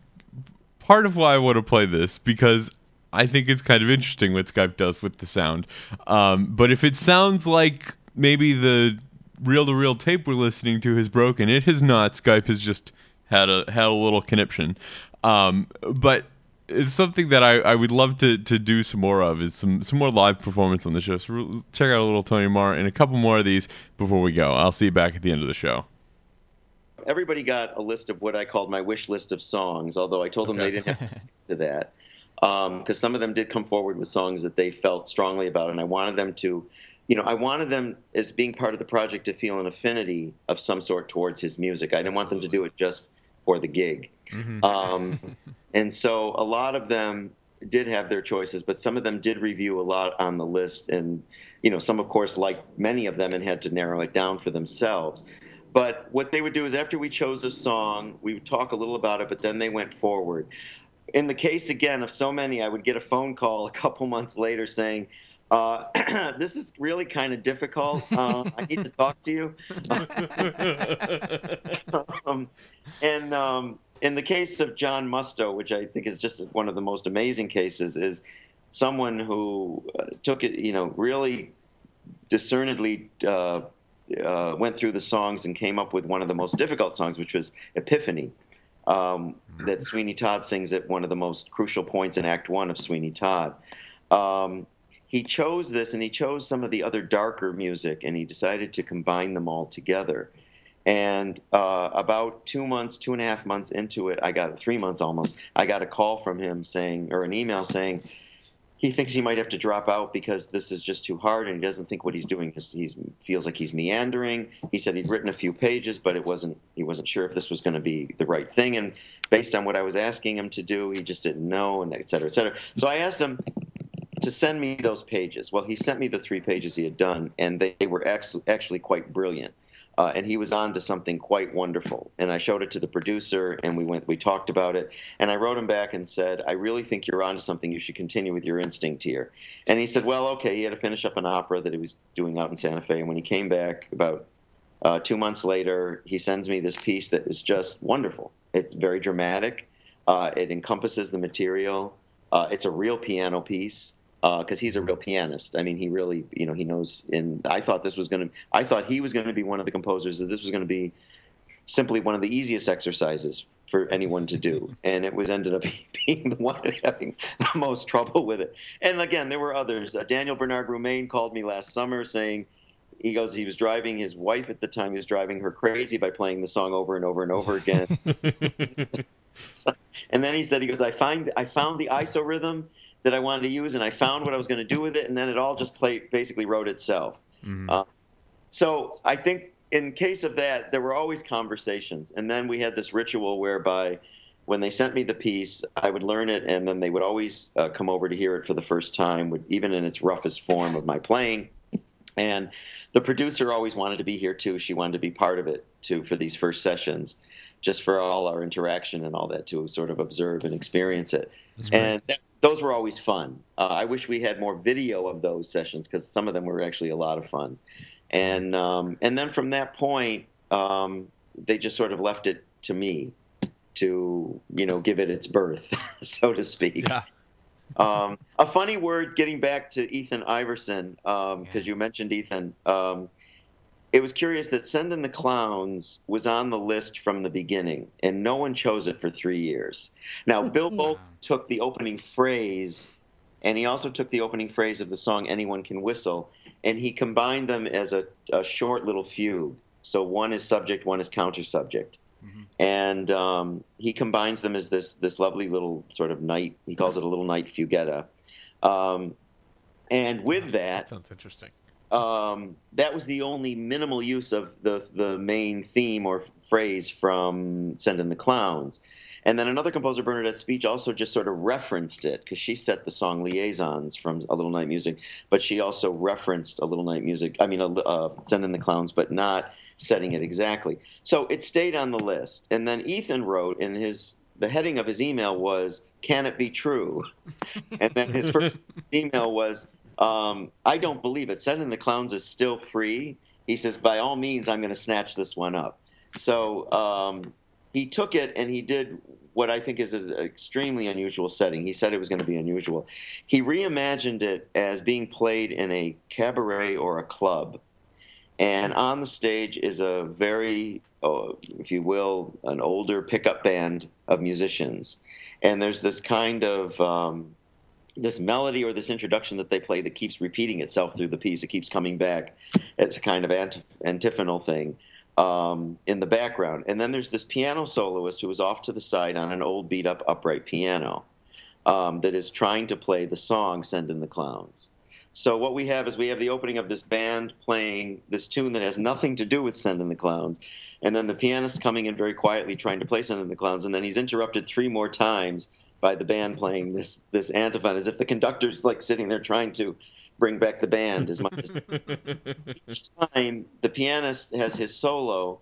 part of why I want to play this, because I think it's kind of interesting what Skype does with the sound. But if it sounds like maybe the reel-to-reel tape we're listening to has broken, it has not. Skype has just had a little conniption. But it's something that I would love to do some more of, is some more live performance on the show. So we'll check out a little Tony Marr and a couple more of these before we go. I'll see you back at the end of the show. Everybody got a list of what I called my wish list of songs, although I told them they didn't have to stick to that, because some of them did come forward with songs that they felt strongly about, and I wanted them to, you know, I wanted them, as being part of the project, to feel an affinity of some sort towards his music. I didn't want them to do it just for the gig. Mm-hmm. And so a lot of them did have their choices, but some of them did review a lot on the list, and, you know, some, of course, like many of them, and had to narrow it down for themselves. But what they would do is, after we chose a song, we would talk a little about it, but then they went forward. In the case, again, of so many, I would get a phone call a couple months later saying, this is really kind of difficult. I need to talk to you. In the case of John Musto, which I think is just one of the most amazing cases, is someone who took it, you know, really discernedly went through the songs and came up with one of the most difficult songs, which was Epiphany, that Sweeney Todd sings at one of the most crucial points in Act One of Sweeney Todd. He chose this, and he chose some of the other darker music, and he decided to combine them all together. And about 2 months, 2.5 months into it, I got 3 months almost, I got a call from him saying, or an email saying, he thinks he might have to drop out because this is just too hard, and he doesn't think what he's doing, he feels like he's meandering. He said he'd written a few pages, but it wasn't, he wasn't sure if this was going to be the right thing. And based on what I was asking him to do, he just didn't know, and et cetera, et cetera. So I asked him to send me those pages. Well, he sent me the 3 pages he had done, and they were actually quite brilliant. And he was on to something quite wonderful. And I showed it to the producer, and we talked about it. And I wrote him back and said, I really think you're on to something. You should continue with your instinct here. And he said, well, okay. He had to finish up an opera that he was doing out in Santa Fe. And when he came back about 2 months later, he sends me this piece that is just wonderful. It's very dramatic. It encompasses the material. It's a real piano piece. Because he's a real pianist. I mean, he really, you know, he knows. And I thought this was going to, I thought he was going to be one of the composers that this was going to be simply one of the easiest exercises for anyone to do. And it was ended up being the one having the most trouble with it. And again, there were others. Daniel Bernard Roumain called me last summer saying, he goes, he was driving his wife at the time. He was driving her crazy by playing the song over and over and over again. And then he said, he goes, I found the ISO rhythm that I wanted to use, and I found what I was going to do with it, and then it all just basically wrote itself. Mm-hmm. So I think in case of that, there were always conversations, and then we had this ritual whereby when they sent me the piece, I would learn it, and then they would always come over to hear it for the first time, even in its roughest form of my playing. And the producer always wanted to be here too. She wanted to be part of it too for these first sessions, just for all our interaction and all that, to sort of observe and experience it. That's great. And those were always fun. I wish we had more video of those sessions, because some of them were actually a lot of fun. And then from that point, they just sort of left it to me to, you know, give it its birth, so to speak. Yeah. A funny word, getting back to Ethan Iverson, because you mentioned Ethan. It was curious that Send in the Clowns was on the list from the beginning, and no one chose it for 3 years. Now, Bill Bolton took the opening phrase, and he also took the opening phrase of the song Anyone Can Whistle, and he combined them as a short little fugue. So one is subject, one is counter-subject. Mm-hmm. And he combines them as this lovely little sort of night, he calls it a little night fuguetta. And with that, sounds interesting. That was the only minimal use of the main theme or phrase from Send in the Clowns. And then another composer, Bernadette Speech, also just sort of referenced it, because she set the song Liaisons from A Little Night Music, but she also referenced Send in the Clowns, but not setting it exactly. So it stayed on the list. And then Ethan wrote, and the heading of his email was, "Can it be true?" And then his first email was, "I don't believe it. Send in the Clowns is still free." He says, "By all means, I'm going to snatch this one up." So he took it and he did what I think is an extremely unusual setting. He said it was going to be unusual. He reimagined it as being played in a cabaret or a club. And on the stage is a very, if you will, an older pickup band of musicians. And there's this kind of this melody or this introduction that they play that keeps repeating itself through the piece. It keeps coming back. It's a kind of antiphonal thing in the background. And then there's this piano soloist who is off to the side on an old beat-up upright piano that is trying to play the song Send in the Clowns. So what we have is we have the opening of this band playing this tune that has nothing to do with Send in the Clowns, and then the pianist coming in very quietly trying to play Send in the Clowns, and then he's interrupted three more times by the band playing this antiphon, as if the conductor's like sitting there trying to bring back the band as much as each time the pianist has his solo.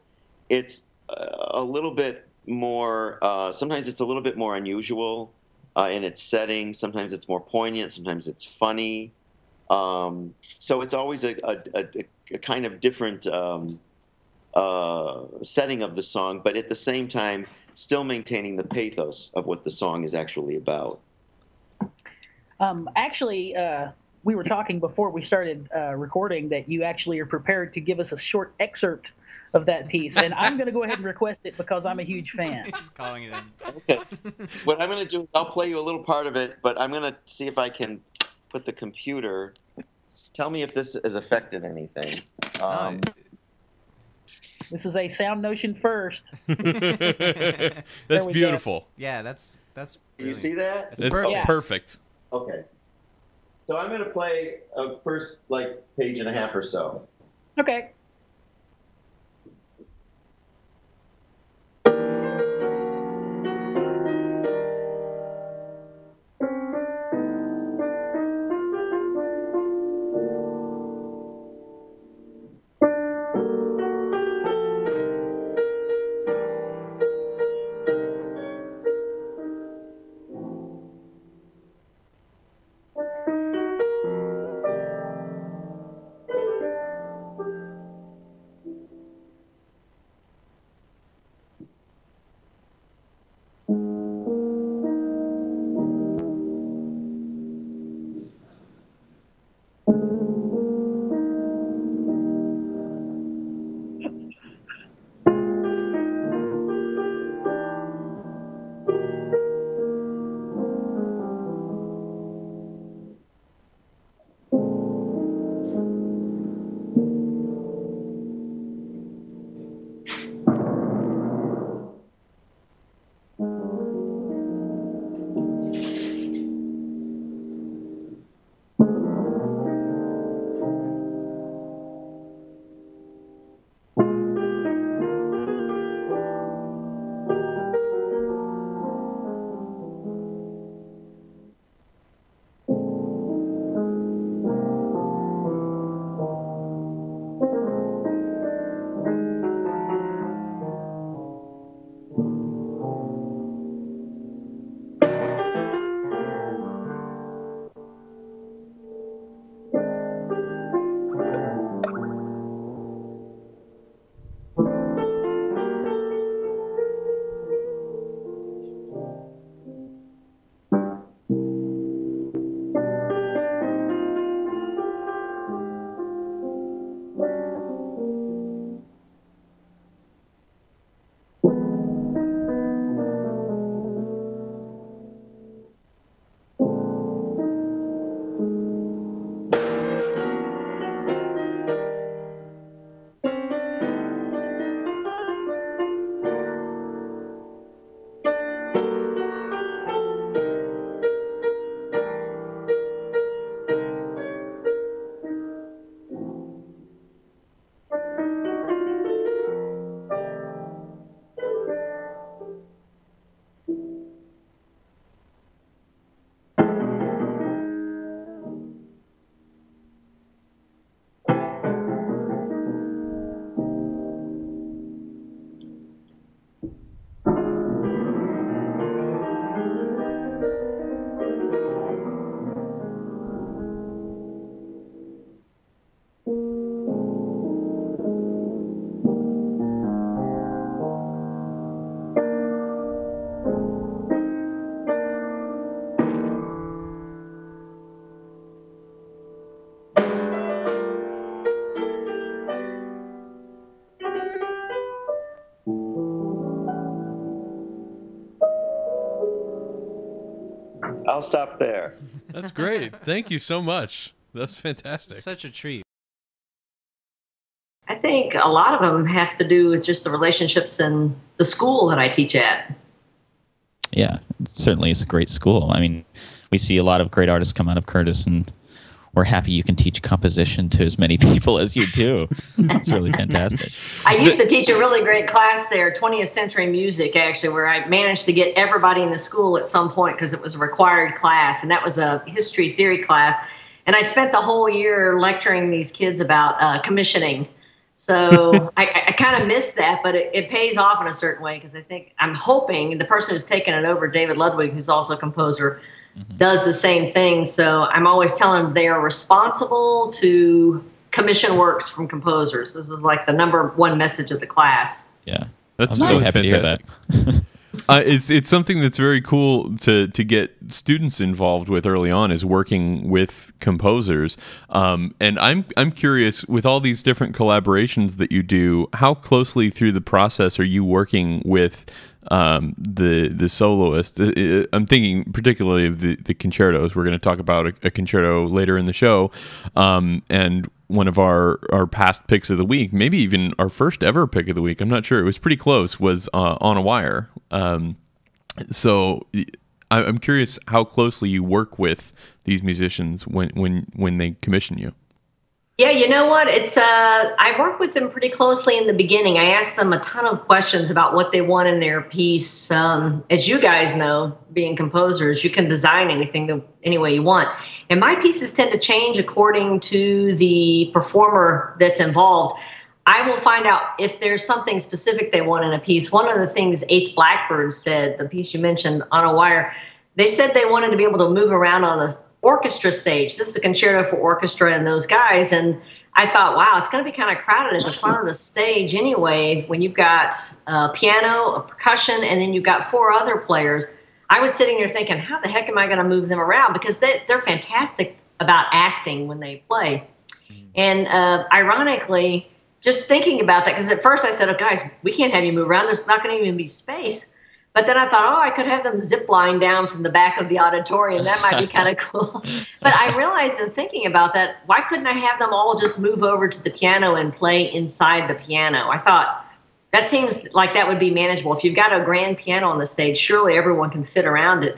It's a little bit more sometimes it's a little bit more unusual in its setting. Sometimes it's more poignant, sometimes it's funny. So it's always a kind of different setting of the song, but at the same time still maintaining the pathos of what the song is actually about. We were talking before we started recording that you actually are prepared to give us a short excerpt of that piece, and I'm going to go ahead and request it because I'm a huge fan. He's calling it in. Okay. What I'm going to do is I'll play you a little part of it, but I'm going to see if I can put the computer. Tell me if this has affected anything. This is a Sound Notion first. That's beautiful. Go. Yeah, that's. Brilliant. You see that? That's perfect. Okay. So I'm going to play a first page and a half or so. Okay. I'll stop there. That's great. Thank you so much. That's fantastic. Such a treat. I think a lot of them have to do with just the relationships in the school that I teach at. Yeah, it certainly is a great school. I mean, we see a lot of great artists come out of Curtis, and we're happy you can teach composition to as many people as you do. It's really fantastic. I used to teach a really great class there, 20th century music, actually, where I managed to get everybody in the school at some point because it was a required class, and that was a history theory class. And I spent the whole year lecturing these kids about commissioning. So I kind of miss that, but it pays off in a certain way because I think I'm hoping the person who's taken it over, David Ludwig, who's also a composer, does the same thing. So I'm always telling them they are responsible to commission works from composers. This is like the #1 message of the class. Yeah, that's I'm so happy fantastic. To hear that. It's something that's very cool to get students involved with early on, is working with composers. And I'm curious, with all these different collaborations that you do, how closely through the process are you working with the soloist? I'm thinking particularly of the concertos. We're going to talk about a concerto later in the show, and one of our past picks of the week, maybe even our first ever pick of the week, I'm not sure, it was pretty close, was On a Wire. So I'm curious how closely you work with these musicians when they commission you. Yeah, you know what? I work with them pretty closely in the beginning. I ask them a ton of questions about what they want in their piece. As you guys know, being composers, you can design anything any way you want. And my pieces tend to change according to the performer that's involved. I will find out if there's something specific they want in a piece. One of the things Eighth Blackbird said, the piece you mentioned, On a Wire, they said they wanted to be able to move around on the orchestra stage. This is a concerto for orchestra and those guys. And I thought, wow, it's going to be kind of crowded at the front of the stage anyway, when you've got a piano, a percussion, and then you've got 4 other players. I was sitting there thinking, how the heck am I going to move them around? Because they're fantastic about acting when they play. And ironically, just thinking about that, because at first I said, oh, guys, we can't have you move around. There's not going to even be space. But then I thought, oh, I could have them zip line down from the back of the auditorium. That might be kind of cool. But I realized in thinking about that, why couldn't I have them all just move over to the piano and play inside the piano? I thought that seems like that would be manageable. If you've got a grand piano on the stage, surely everyone can fit around it.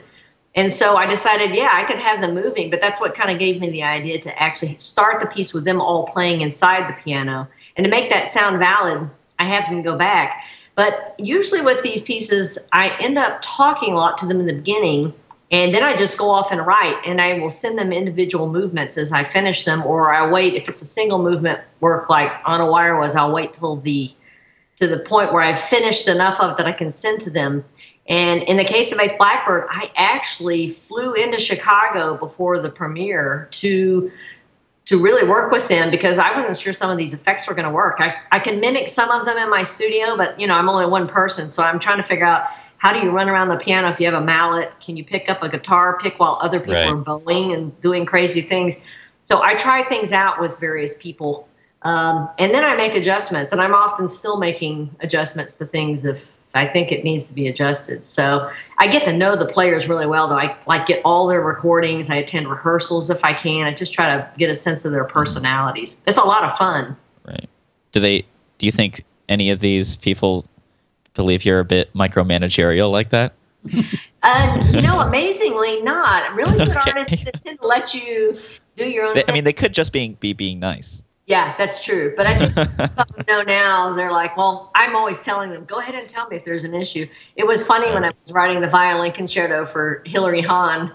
And so I decided, yeah, I could have them moving. But that's what kind of gave me the idea to actually start the piece with them all playing inside the piano. And to make that sound valid, I have them go back. But usually with these pieces, I end up talking a lot to them in the beginning, and then I just go off and write, and I will send them individual movements as I finish them, or I wait. If it's a single movement work like On a Wire was, I'll wait till to the point where I've finished enough of that I can send to them. And in the case of Eighth Blackbird, I actually flew into Chicago before the premiere to really work with them, because I wasn't sure some of these effects were going to work. I can mimic some of them in my studio, but, you know, I'm only one person, so I'm trying to figure out, how do you run around the piano if you have a mallet? Can you pick up a guitar pick while other people are bowing and doing crazy things? So I try things out with various people, and then I make adjustments, and I'm often still making adjustments to things if I think it needs to be adjusted. So I get to know the players really well, though. I like get all their recordings. I attend rehearsals if I can. I just try to get a sense of their personalities. It's a lot of fun. Right. Do you think any of these people believe you're a bit micromanagerial like that? You know, amazingly not. Really good artists tend to let you do your own thing. I mean, they could just be being nice. Yeah, that's true. But I think people know now, they're like, well, I'm always telling them, go ahead and tell me if there's an issue. It was funny when I was writing the violin concerto for Hilary Hahn.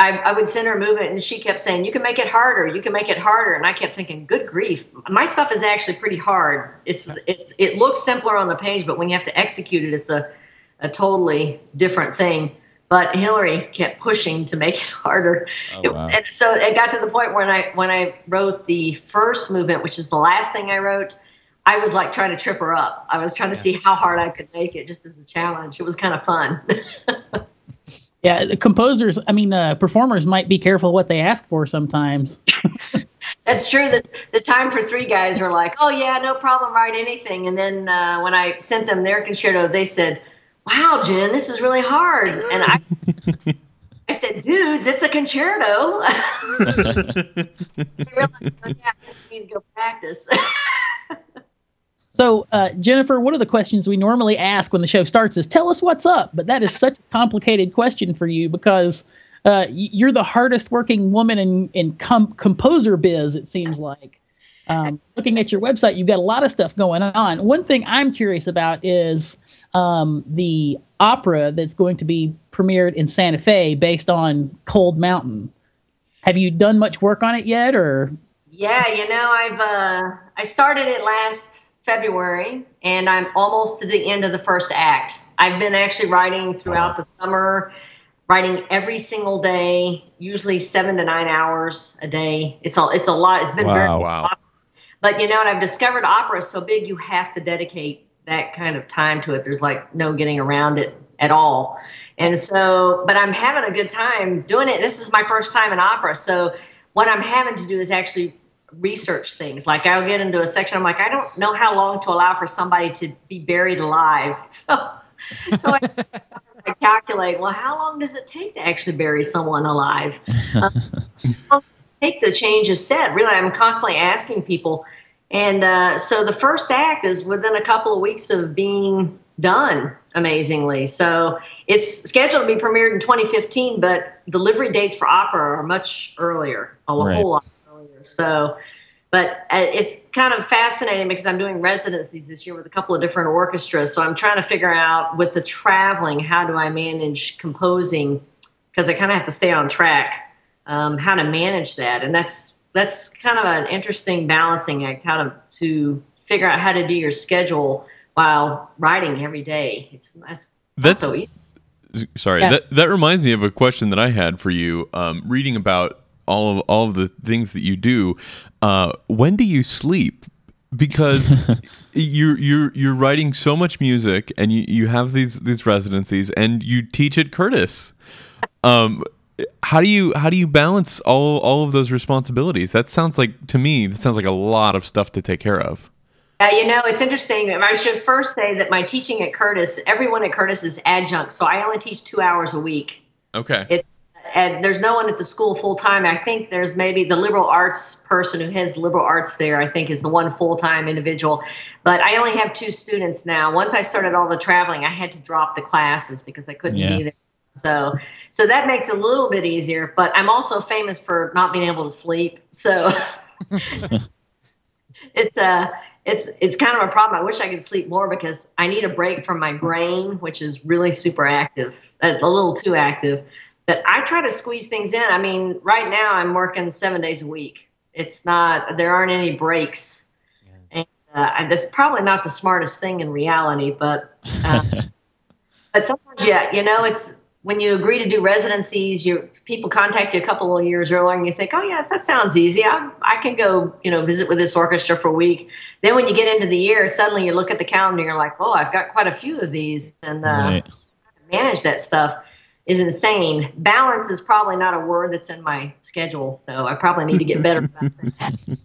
I would send her a movement, and she kept saying, you can make it harder, you can make it harder. And I kept thinking, good grief, my stuff is actually pretty hard. It looks simpler on the page, but when you have to execute it, it's a totally different thing. But Hilary kept pushing to make it harder. Oh, wow. And so it got to the point when I wrote the first movement, which is the last thing I wrote, I was like trying to trip her up. I was trying to see how hard I could make it, just as a challenge. It was kind of fun. Yeah, the composers, I mean, performers might be careful what they ask for sometimes. That's true. The Time for Three guys were like, oh, yeah, no problem, write anything. And then when I sent them their concerto, they said, wow, Jen, this is really hard. And I said, dudes, it's a concerto. I realized, oh, yeah, I just need to go practice. So, Jennifer, one of the questions we normally ask when the show starts is, tell us what's up. But that is such a complicated question for you because you're the hardest working woman in composer biz, it seems like. Looking at your website, you've got a lot of stuff going on. One thing I'm curious about is the opera that's going to be premiered in Santa Fe based on Cold Mountain. Have you done much work on it yet? Or yeah, you know, I started it last February, and I'm almost to the end of the first act. I've been actually writing throughout the summer, writing every single day, usually 7 to 9 hours a day. It's a lot. It's been very, but you know, and I've discovered opera is so big, you have to dedicate that kind of time to it. There's like no getting around it at all. And so, but I'm having a good time doing it. This is my first time in opera, so what I'm having to do is actually research things. Like I'll get into a section, I'm like, I don't know how long to allow for somebody to be buried alive. So I calculate, well, how long does it take to actually bury someone alive? Take the change of set. Really, I'm constantly asking people. And so the first act is within a couple of weeks of being done, amazingly. So it's scheduled to be premiered in 2015, but delivery dates for opera are much earlier, a whole lot. So, but it's kind of fascinating because I'm doing residencies this year with a couple of different orchestras. So I'm trying to figure out with the traveling, how do I manage composing? Because I kind of have to stay on track, how to manage that. And that's kind of an interesting balancing act, how to figure out how to do your schedule while writing every day. That's so easy. Sorry, yeah. That reminds me of a question that I had for you, reading about all of the things that you do. When do you sleep? Because you're writing so much music, and you have these residencies, and you teach at Curtis. How do you balance all of those responsibilities? That sounds like, to me, that sounds like a lot of stuff to take care of. You know, it's interesting. I should first say that my teaching at Curtis, everyone at Curtis is adjunct, so I only teach 2 hours a week. Okay. And there's no one at the school full-time. I think there's maybe the liberal arts person who has liberal arts there, I think, is the one full-time individual. But I only have 2 students now. Once I started all the traveling, I had to drop the classes because I couldn't be there. So that makes it a little bit easier. But I'm also famous for not being able to sleep. So it's kind of a problem. I wish I could sleep more because I need a break from my brain, which is really super active, a little too active. But I try to squeeze things in. I mean, right now I'm working 7 days a week. It's not, there aren't any breaks. Yeah. And that's probably not the smartest thing in reality, but but sometimes, yeah, you know, it's when you agree to do residencies, people contact you a couple of years earlier and you think, oh yeah, that sounds easy. I can go, you know, visit with this orchestra for a week. Then when you get into the year, suddenly you look at the calendar and you're like, well, I've got quite a few of these, and manage that stuff is insane. Balance is probably not a word that's in my schedule, though. I probably need to get better about that.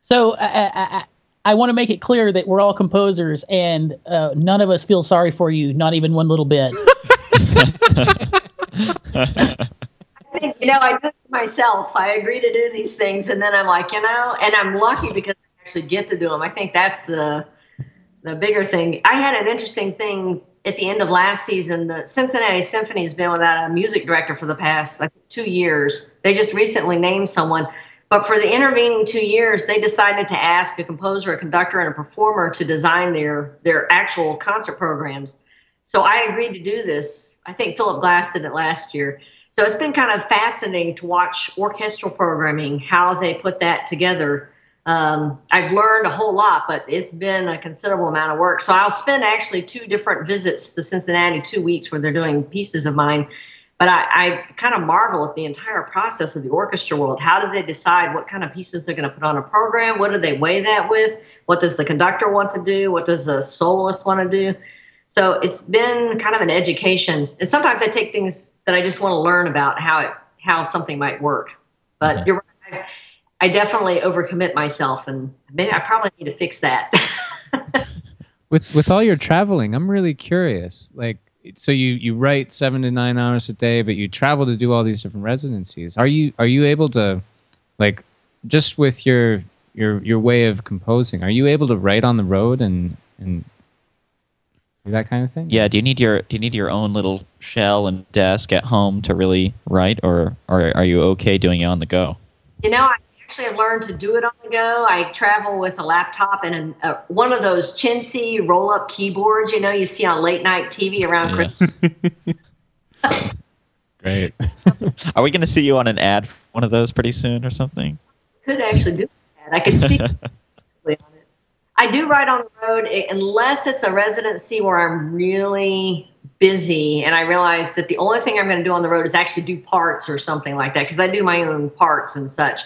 So I want to make it clear that we're all composers, and none of us feel sorry for you, not even one little bit. I think, you know, I do it myself. I agree to do these things, and then I'm like, you know, and I'm lucky because I actually get to do them. I think that's the bigger thing. I had an interesting thing at the end of last season. The Cincinnati Symphony has been without a music director for the past 2 years. They just recently named someone. But for the intervening 2 years, they decided to ask a composer, a conductor, and a performer to design their actual concert programs. So I agreed to do this. I think Philip Glass did it last year. So it's been kind of fascinating to watch orchestral programming, how they put that together. I've learned a whole lot, but it's been a considerable amount of work. So I'll spend actually 2 different visits to Cincinnati, 2 weeks where they're doing pieces of mine. But I kind of marvel at the entire process of the orchestra world. How do they decide what kind of pieces they're going to put on a program? What do they weigh that with? What does the conductor want to do? What does the soloist want to do? So it's been kind of an education. And sometimes I take things that I just want to learn about how something might work. But You're right. I definitely overcommit myself, and maybe I probably need to fix that. With all your traveling, I'm really curious. Like, so you write 7 to 9 hours a day, but you travel to do all these different residencies. Are you able to, like, just with your way of composing, are you able to write on the road and do that kind of thing? Yeah. Do you need your own little shell and desk at home to really write, or are you okay doing it on the go? You know, I actually learned to do it on the go. I travel with a laptop and one of those chintzy roll-up keyboards. You know, you see on late-night TV around Christmas. Great. Are we going to see you on an ad for one of those pretty soon or something? Could actually do that. I could speak. I do write on the road unless it's a residency where I'm really busy and I realize that the only thing I'm going to do on the road is actually do parts or something like that, because I do my own parts and such.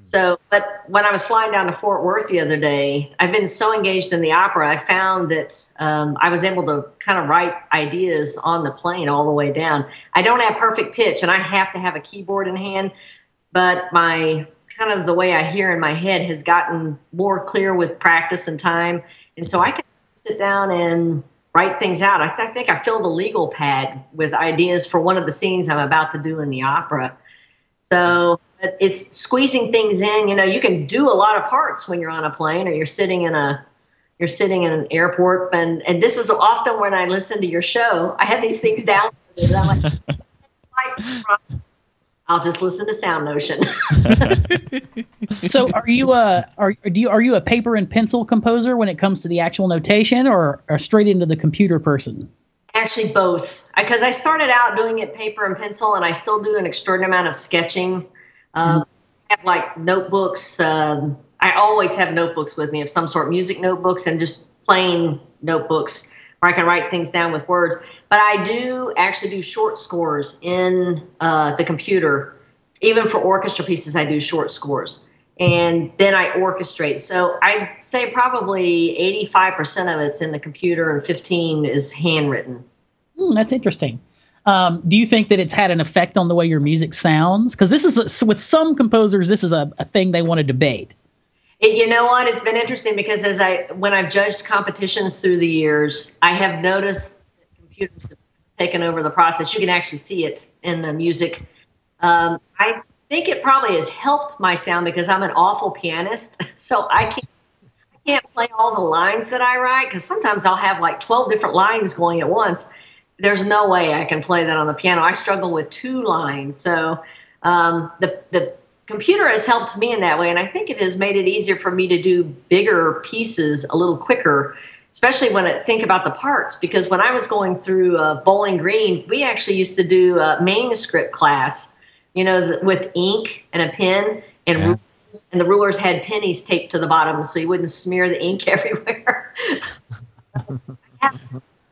So, but when I was flying down to Fort Worth the other day, I've been so engaged in the opera, I found that I was able to kind of write ideas on the plane all the way down. I don't have perfect pitch and I have to have a keyboard in hand, but my... kind of the way I hear in my head has gotten more clear with practice and time. And so I can sit down and write things out. I think I filled a legal pad with ideas for one of the scenes I'm about to do in the opera. So it's squeezing things in. You know, you can do a lot of parts when you're on a plane or you're sitting in an airport. And this is often when I listen to your show, I have these things down. And I'm like, I'll just listen to Sound Notion. So, are you a paper and pencil composer when it comes to the actual notation, or straight into the computer person? Actually, both. Because I started out doing it paper and pencil, and I still do an extraordinary amount of sketching. I have like notebooks. I always have notebooks with me of some sort, music notebooks and just plain notebooks where I can write things down with words. But I do actually do short scores in the computer. Even for orchestra pieces, I do short scores. And then I orchestrate. So I'd say probably 85% of it's in the computer and 15% is handwritten. That's interesting. Do you think that it's had an effect on the way your music sounds? Because this is, with some composers, this is a thing they want to debate. You know what? It's been interesting because when I've judged competitions through the years, I have noticed computers have taken over the process. You can actually see it in the music. I think it probably has helped my sound because I'm an awful pianist, so I can't play all the lines that I write, because sometimes I'll have like 12 different lines going at once. There's no way I can play that on the piano. I struggle with 2 lines, so the computer has helped me in that way, and I think it has made it easier for me to do bigger pieces a little quicker. Especially when I think about the parts, because when I was going through Bowling Green, we actually used to do a manuscript class, you know, with ink and a pen and rulers, and the rulers had pennies taped to the bottom so you wouldn't smear the ink everywhere.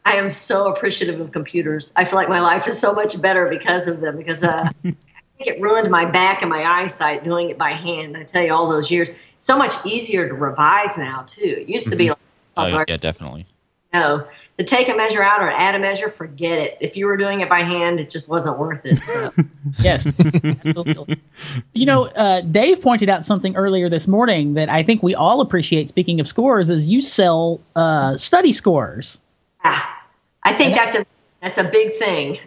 I am so appreciative of computers. I feel like my life is so much better because of them, because I think it ruined my back and my eyesight doing it by hand. I tell you, all those years, it's so much easier to revise now, too. It used to be like, oh, yeah, definitely. No, to take a measure out or add a measure, forget it. If you were doing it by hand, it just wasn't worth it. So. Yes. Absolutely. You know, Dave pointed out something earlier this morning that I think we all appreciate, speaking of scores, is you sell study scores. Yeah. I think that's a big thing.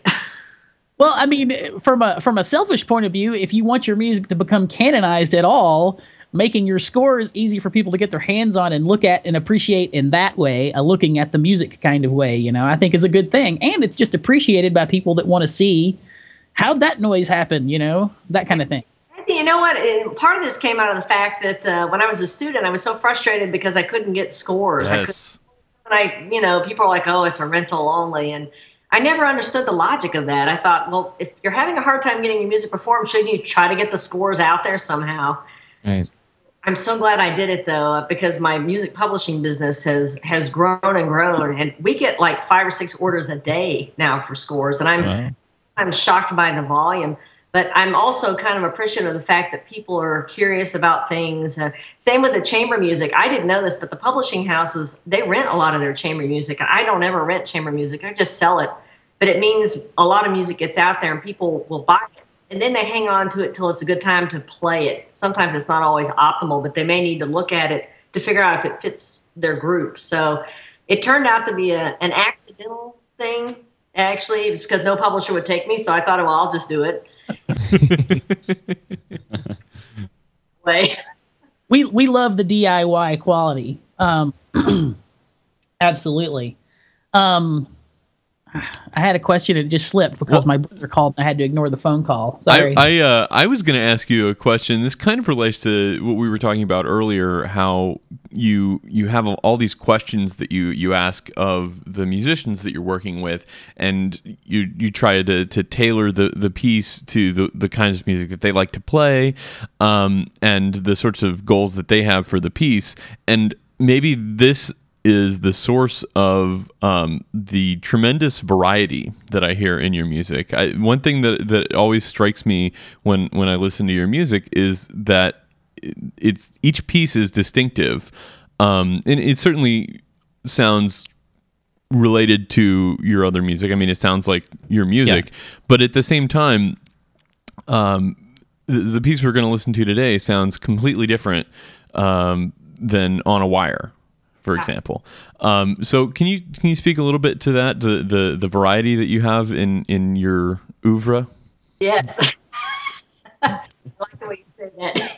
Well, I mean, from a selfish point of view, if you want your music to become canonized at all, making your scores easy for people to get their hands on and look at and appreciate in that way, looking at the music kind of way, you know, I think is a good thing. And it's just appreciated by people that want to see how'd that noise happen, you know, that kind of thing. You know what? And part of this came out of the fact that when I was a student, I was so frustrated because I couldn't get scores. Yes. You know, people are like, oh, it's a rental only. And I never understood the logic of that. I thought, well, if you're having a hard time getting your music performed, shouldn't you try to get the scores out there somehow? Right. I'm so glad I did it, though, because my music publishing business has grown and grown, and we get like 5 or 6 orders a day now for scores, and I'm shocked by the volume. But I'm also kind of appreciative of the fact that people are curious about things. Same with the chamber music. I didn't know this, but the publishing houses, they rent a lot of their chamber music, and I don't ever rent chamber music. I just sell it. But it means a lot of music gets out there, and people will buy it. And then they hang on to it till it's a good time to play it. Sometimes it's not always optimal, but they may need to look at it to figure out if it fits their group. So it turned out to be an accidental thing. Actually, it was because no publisher would take me, so I thought, well, I'll just do it. We love the DIY quality. Absolutely. I had a question and it just slipped because my brother called and I had to ignore the phone call. Sorry. I was going to ask you a question. This kind of relates to what we were talking about earlier, how you have all these questions that you ask of the musicians that you're working with, and you try to tailor the piece to the kinds of music that they like to play, and the sorts of goals that they have for the piece. And maybe this is the source of the tremendous variety that I hear in your music. One thing that always strikes me when I listen to your music is that each piece is distinctive, and it certainly sounds related to your other music. I mean, it sounds like your music, yeah. But at the same time, the piece we're going to listen to today sounds completely different than On a Wire, for example. So can you speak a little bit to that, the variety that you have in your oeuvre? Yes. I like the way you say that.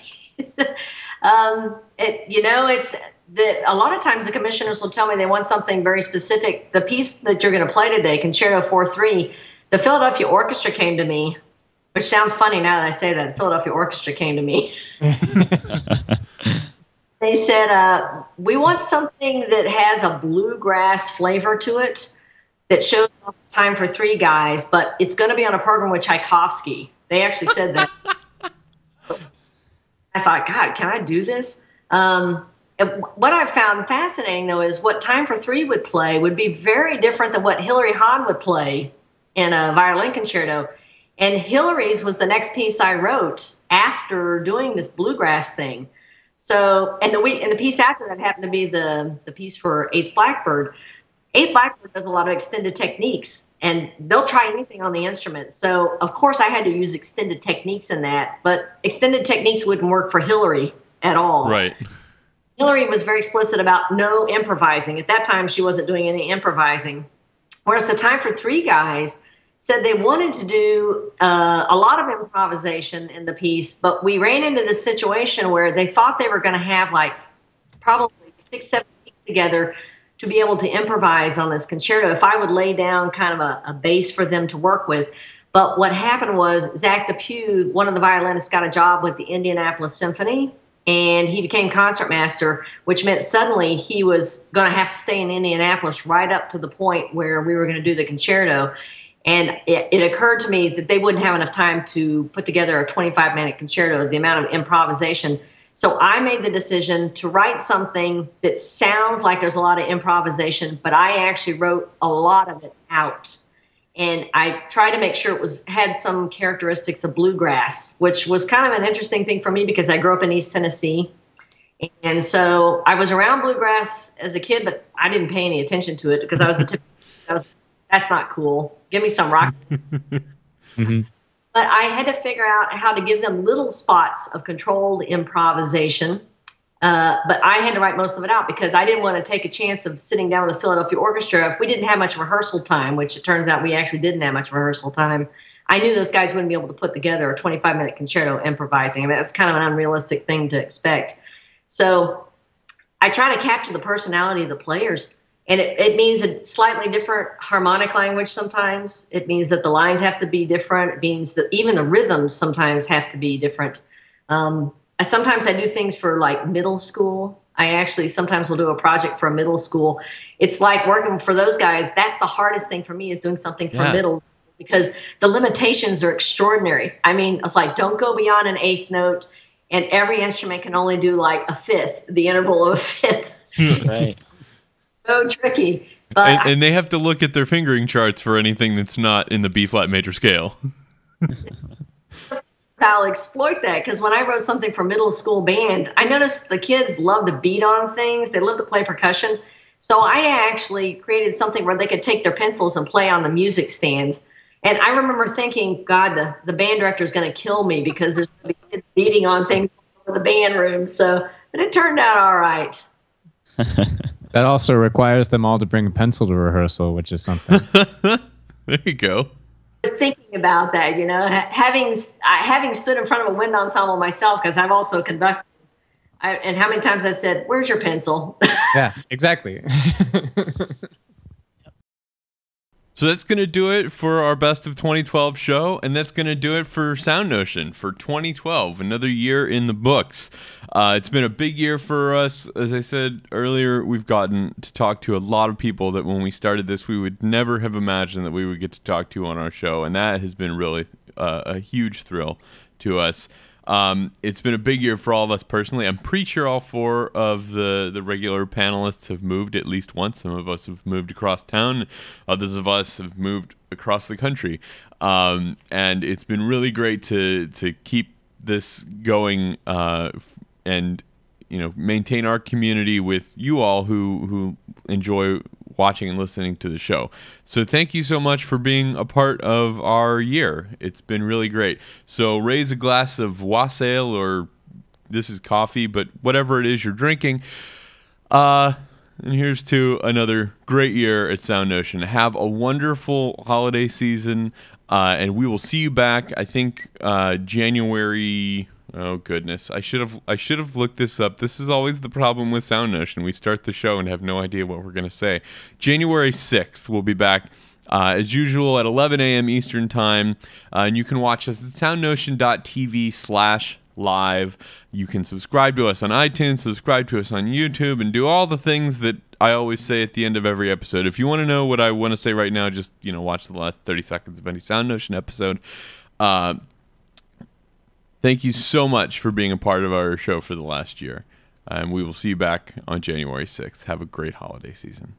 It's that a lot of times the commissioners will tell me they want something very specific. The piece that you're going to play today, Concerto 4-3, the Philadelphia Orchestra came to me, which sounds funny now that I say that. The Philadelphia Orchestra came to me. They said, we want something that has a bluegrass flavor to it that shows up Time for Three guys, but it's going to be on a program with Tchaikovsky. They actually said that. I thought, God, can I do this? What I've found fascinating, though, is what Time for Three would play would be very different than what Hilary Hahn would play in a violin concerto. And Hilary's was the next piece I wrote after doing this bluegrass thing. So, and the piece after that happened to be the piece for Eighth Blackbird. Eighth Blackbird does a lot of extended techniques, and they'll try anything on the instrument. So, of course, I had to use extended techniques in that, but extended techniques wouldn't work for Hilary at all. Right. Hilary was very explicit about no improvising. At that time, she wasn't doing any improvising. Whereas the Time for Three guys said they wanted to do a lot of improvisation in the piece, but we ran into this situation where they thought they were going to have like probably 6-7 weeks together to be able to improvise on this concerto if I would lay down kind of a base for them to work with. But what happened was Zach DePew, one of the violinists, got a job with the Indianapolis Symphony, and he became concertmaster, which meant suddenly he was going to have to stay in Indianapolis right up to the point where we were going to do the concerto. And it occurred to me that they wouldn't have enough time to put together a 25-minute concerto, the amount of improvisation. So I made the decision to write something that sounds like there's a lot of improvisation, but I actually wrote a lot of it out. And I tried to make sure it had some characteristics of bluegrass, which was kind of an interesting thing for me because I grew up in East Tennessee. And so I was around bluegrass as a kid, but I didn't pay any attention to it because I was the typical that's not cool. Give me some rock. Mm-hmm. But I had to figure out how to give them little spots of controlled improvisation. But I had to write most of it out because I didn't want to take a chance of sitting down with the Philadelphia Orchestra if we didn't have much rehearsal time, which it turns out we actually didn't have much rehearsal time. I knew those guys wouldn't be able to put together a 25-minute concerto improvising. I mean, that's kind of an unrealistic thing to expect. So I try to capture the personality of the players. And it means a slightly different harmonic language sometimes. It means that the lines have to be different. It means that even the rhythms sometimes have to be different. Sometimes I do things for like middle school. I actually sometimes will do a project for a middle school. It's like working for those guys. That's the hardest thing for me is doing something for middle because the limitations are extraordinary. I mean, it's like don't go beyond an eighth note, and every instrument can only do like a fifth, the interval of a fifth. Right. So tricky. But and they have to look at their fingering charts for anything that's not in the B-flat major scale. I'll exploit that because when I wrote something for middle school band, I noticed the kids love to beat on things. They love to play percussion. So I actually created something where they could take their pencils and play on the music stands. And I remember thinking, God, the band director is going to kill me because there's going to be kids beating on things in the band room. So, but it turned out all right. That also requires them all to bring a pencil to rehearsal, which is something. There you go. I was thinking about that, you know, having stood in front of a wind ensemble myself, because I've also conducted, and how many times I said, where's your pencil? Yeah, exactly. So that's going to do it for our Best of 2012 show, and that's going to do it for Sound Notion for 2012, another year in the books. It's been a big year for us. As I said earlier, we've gotten to talk to a lot of people that when we started this, we would never have imagined that we would get to talk to on our show, and that has been really a huge thrill to us. It's been a big year for all of us personally. I'm pretty sure all four of the regular panelists have moved at least once. Some of us have moved across town. Others of us have moved across the country. And it's been really great to keep this going and, you know, maintain our community with you all who enjoy watching and listening to the show. So thank you so much for being a part of our year. It's been really great. So raise a glass of wassail, or this is coffee, but whatever it is you're drinking. And here's to another great year at Sound Notion. Have a wonderful holiday season, and we will see you back, I think, January... Oh goodness! I should have looked this up. This is always the problem with Sound Notion. We start the show and have no idea what we're going to say. January 6th, we'll be back as usual at 11 a.m. Eastern time, and you can watch us at soundnotion.tv/live. You can subscribe to us on iTunes, subscribe to us on YouTube, and do all the things that I always say at the end of every episode. If you want to know what I want to say right now, just watch the last 30 seconds of any Sound Notion episode. Thank you so much for being a part of our show for the last year. And we will see you back on January 6th. Have a great holiday season.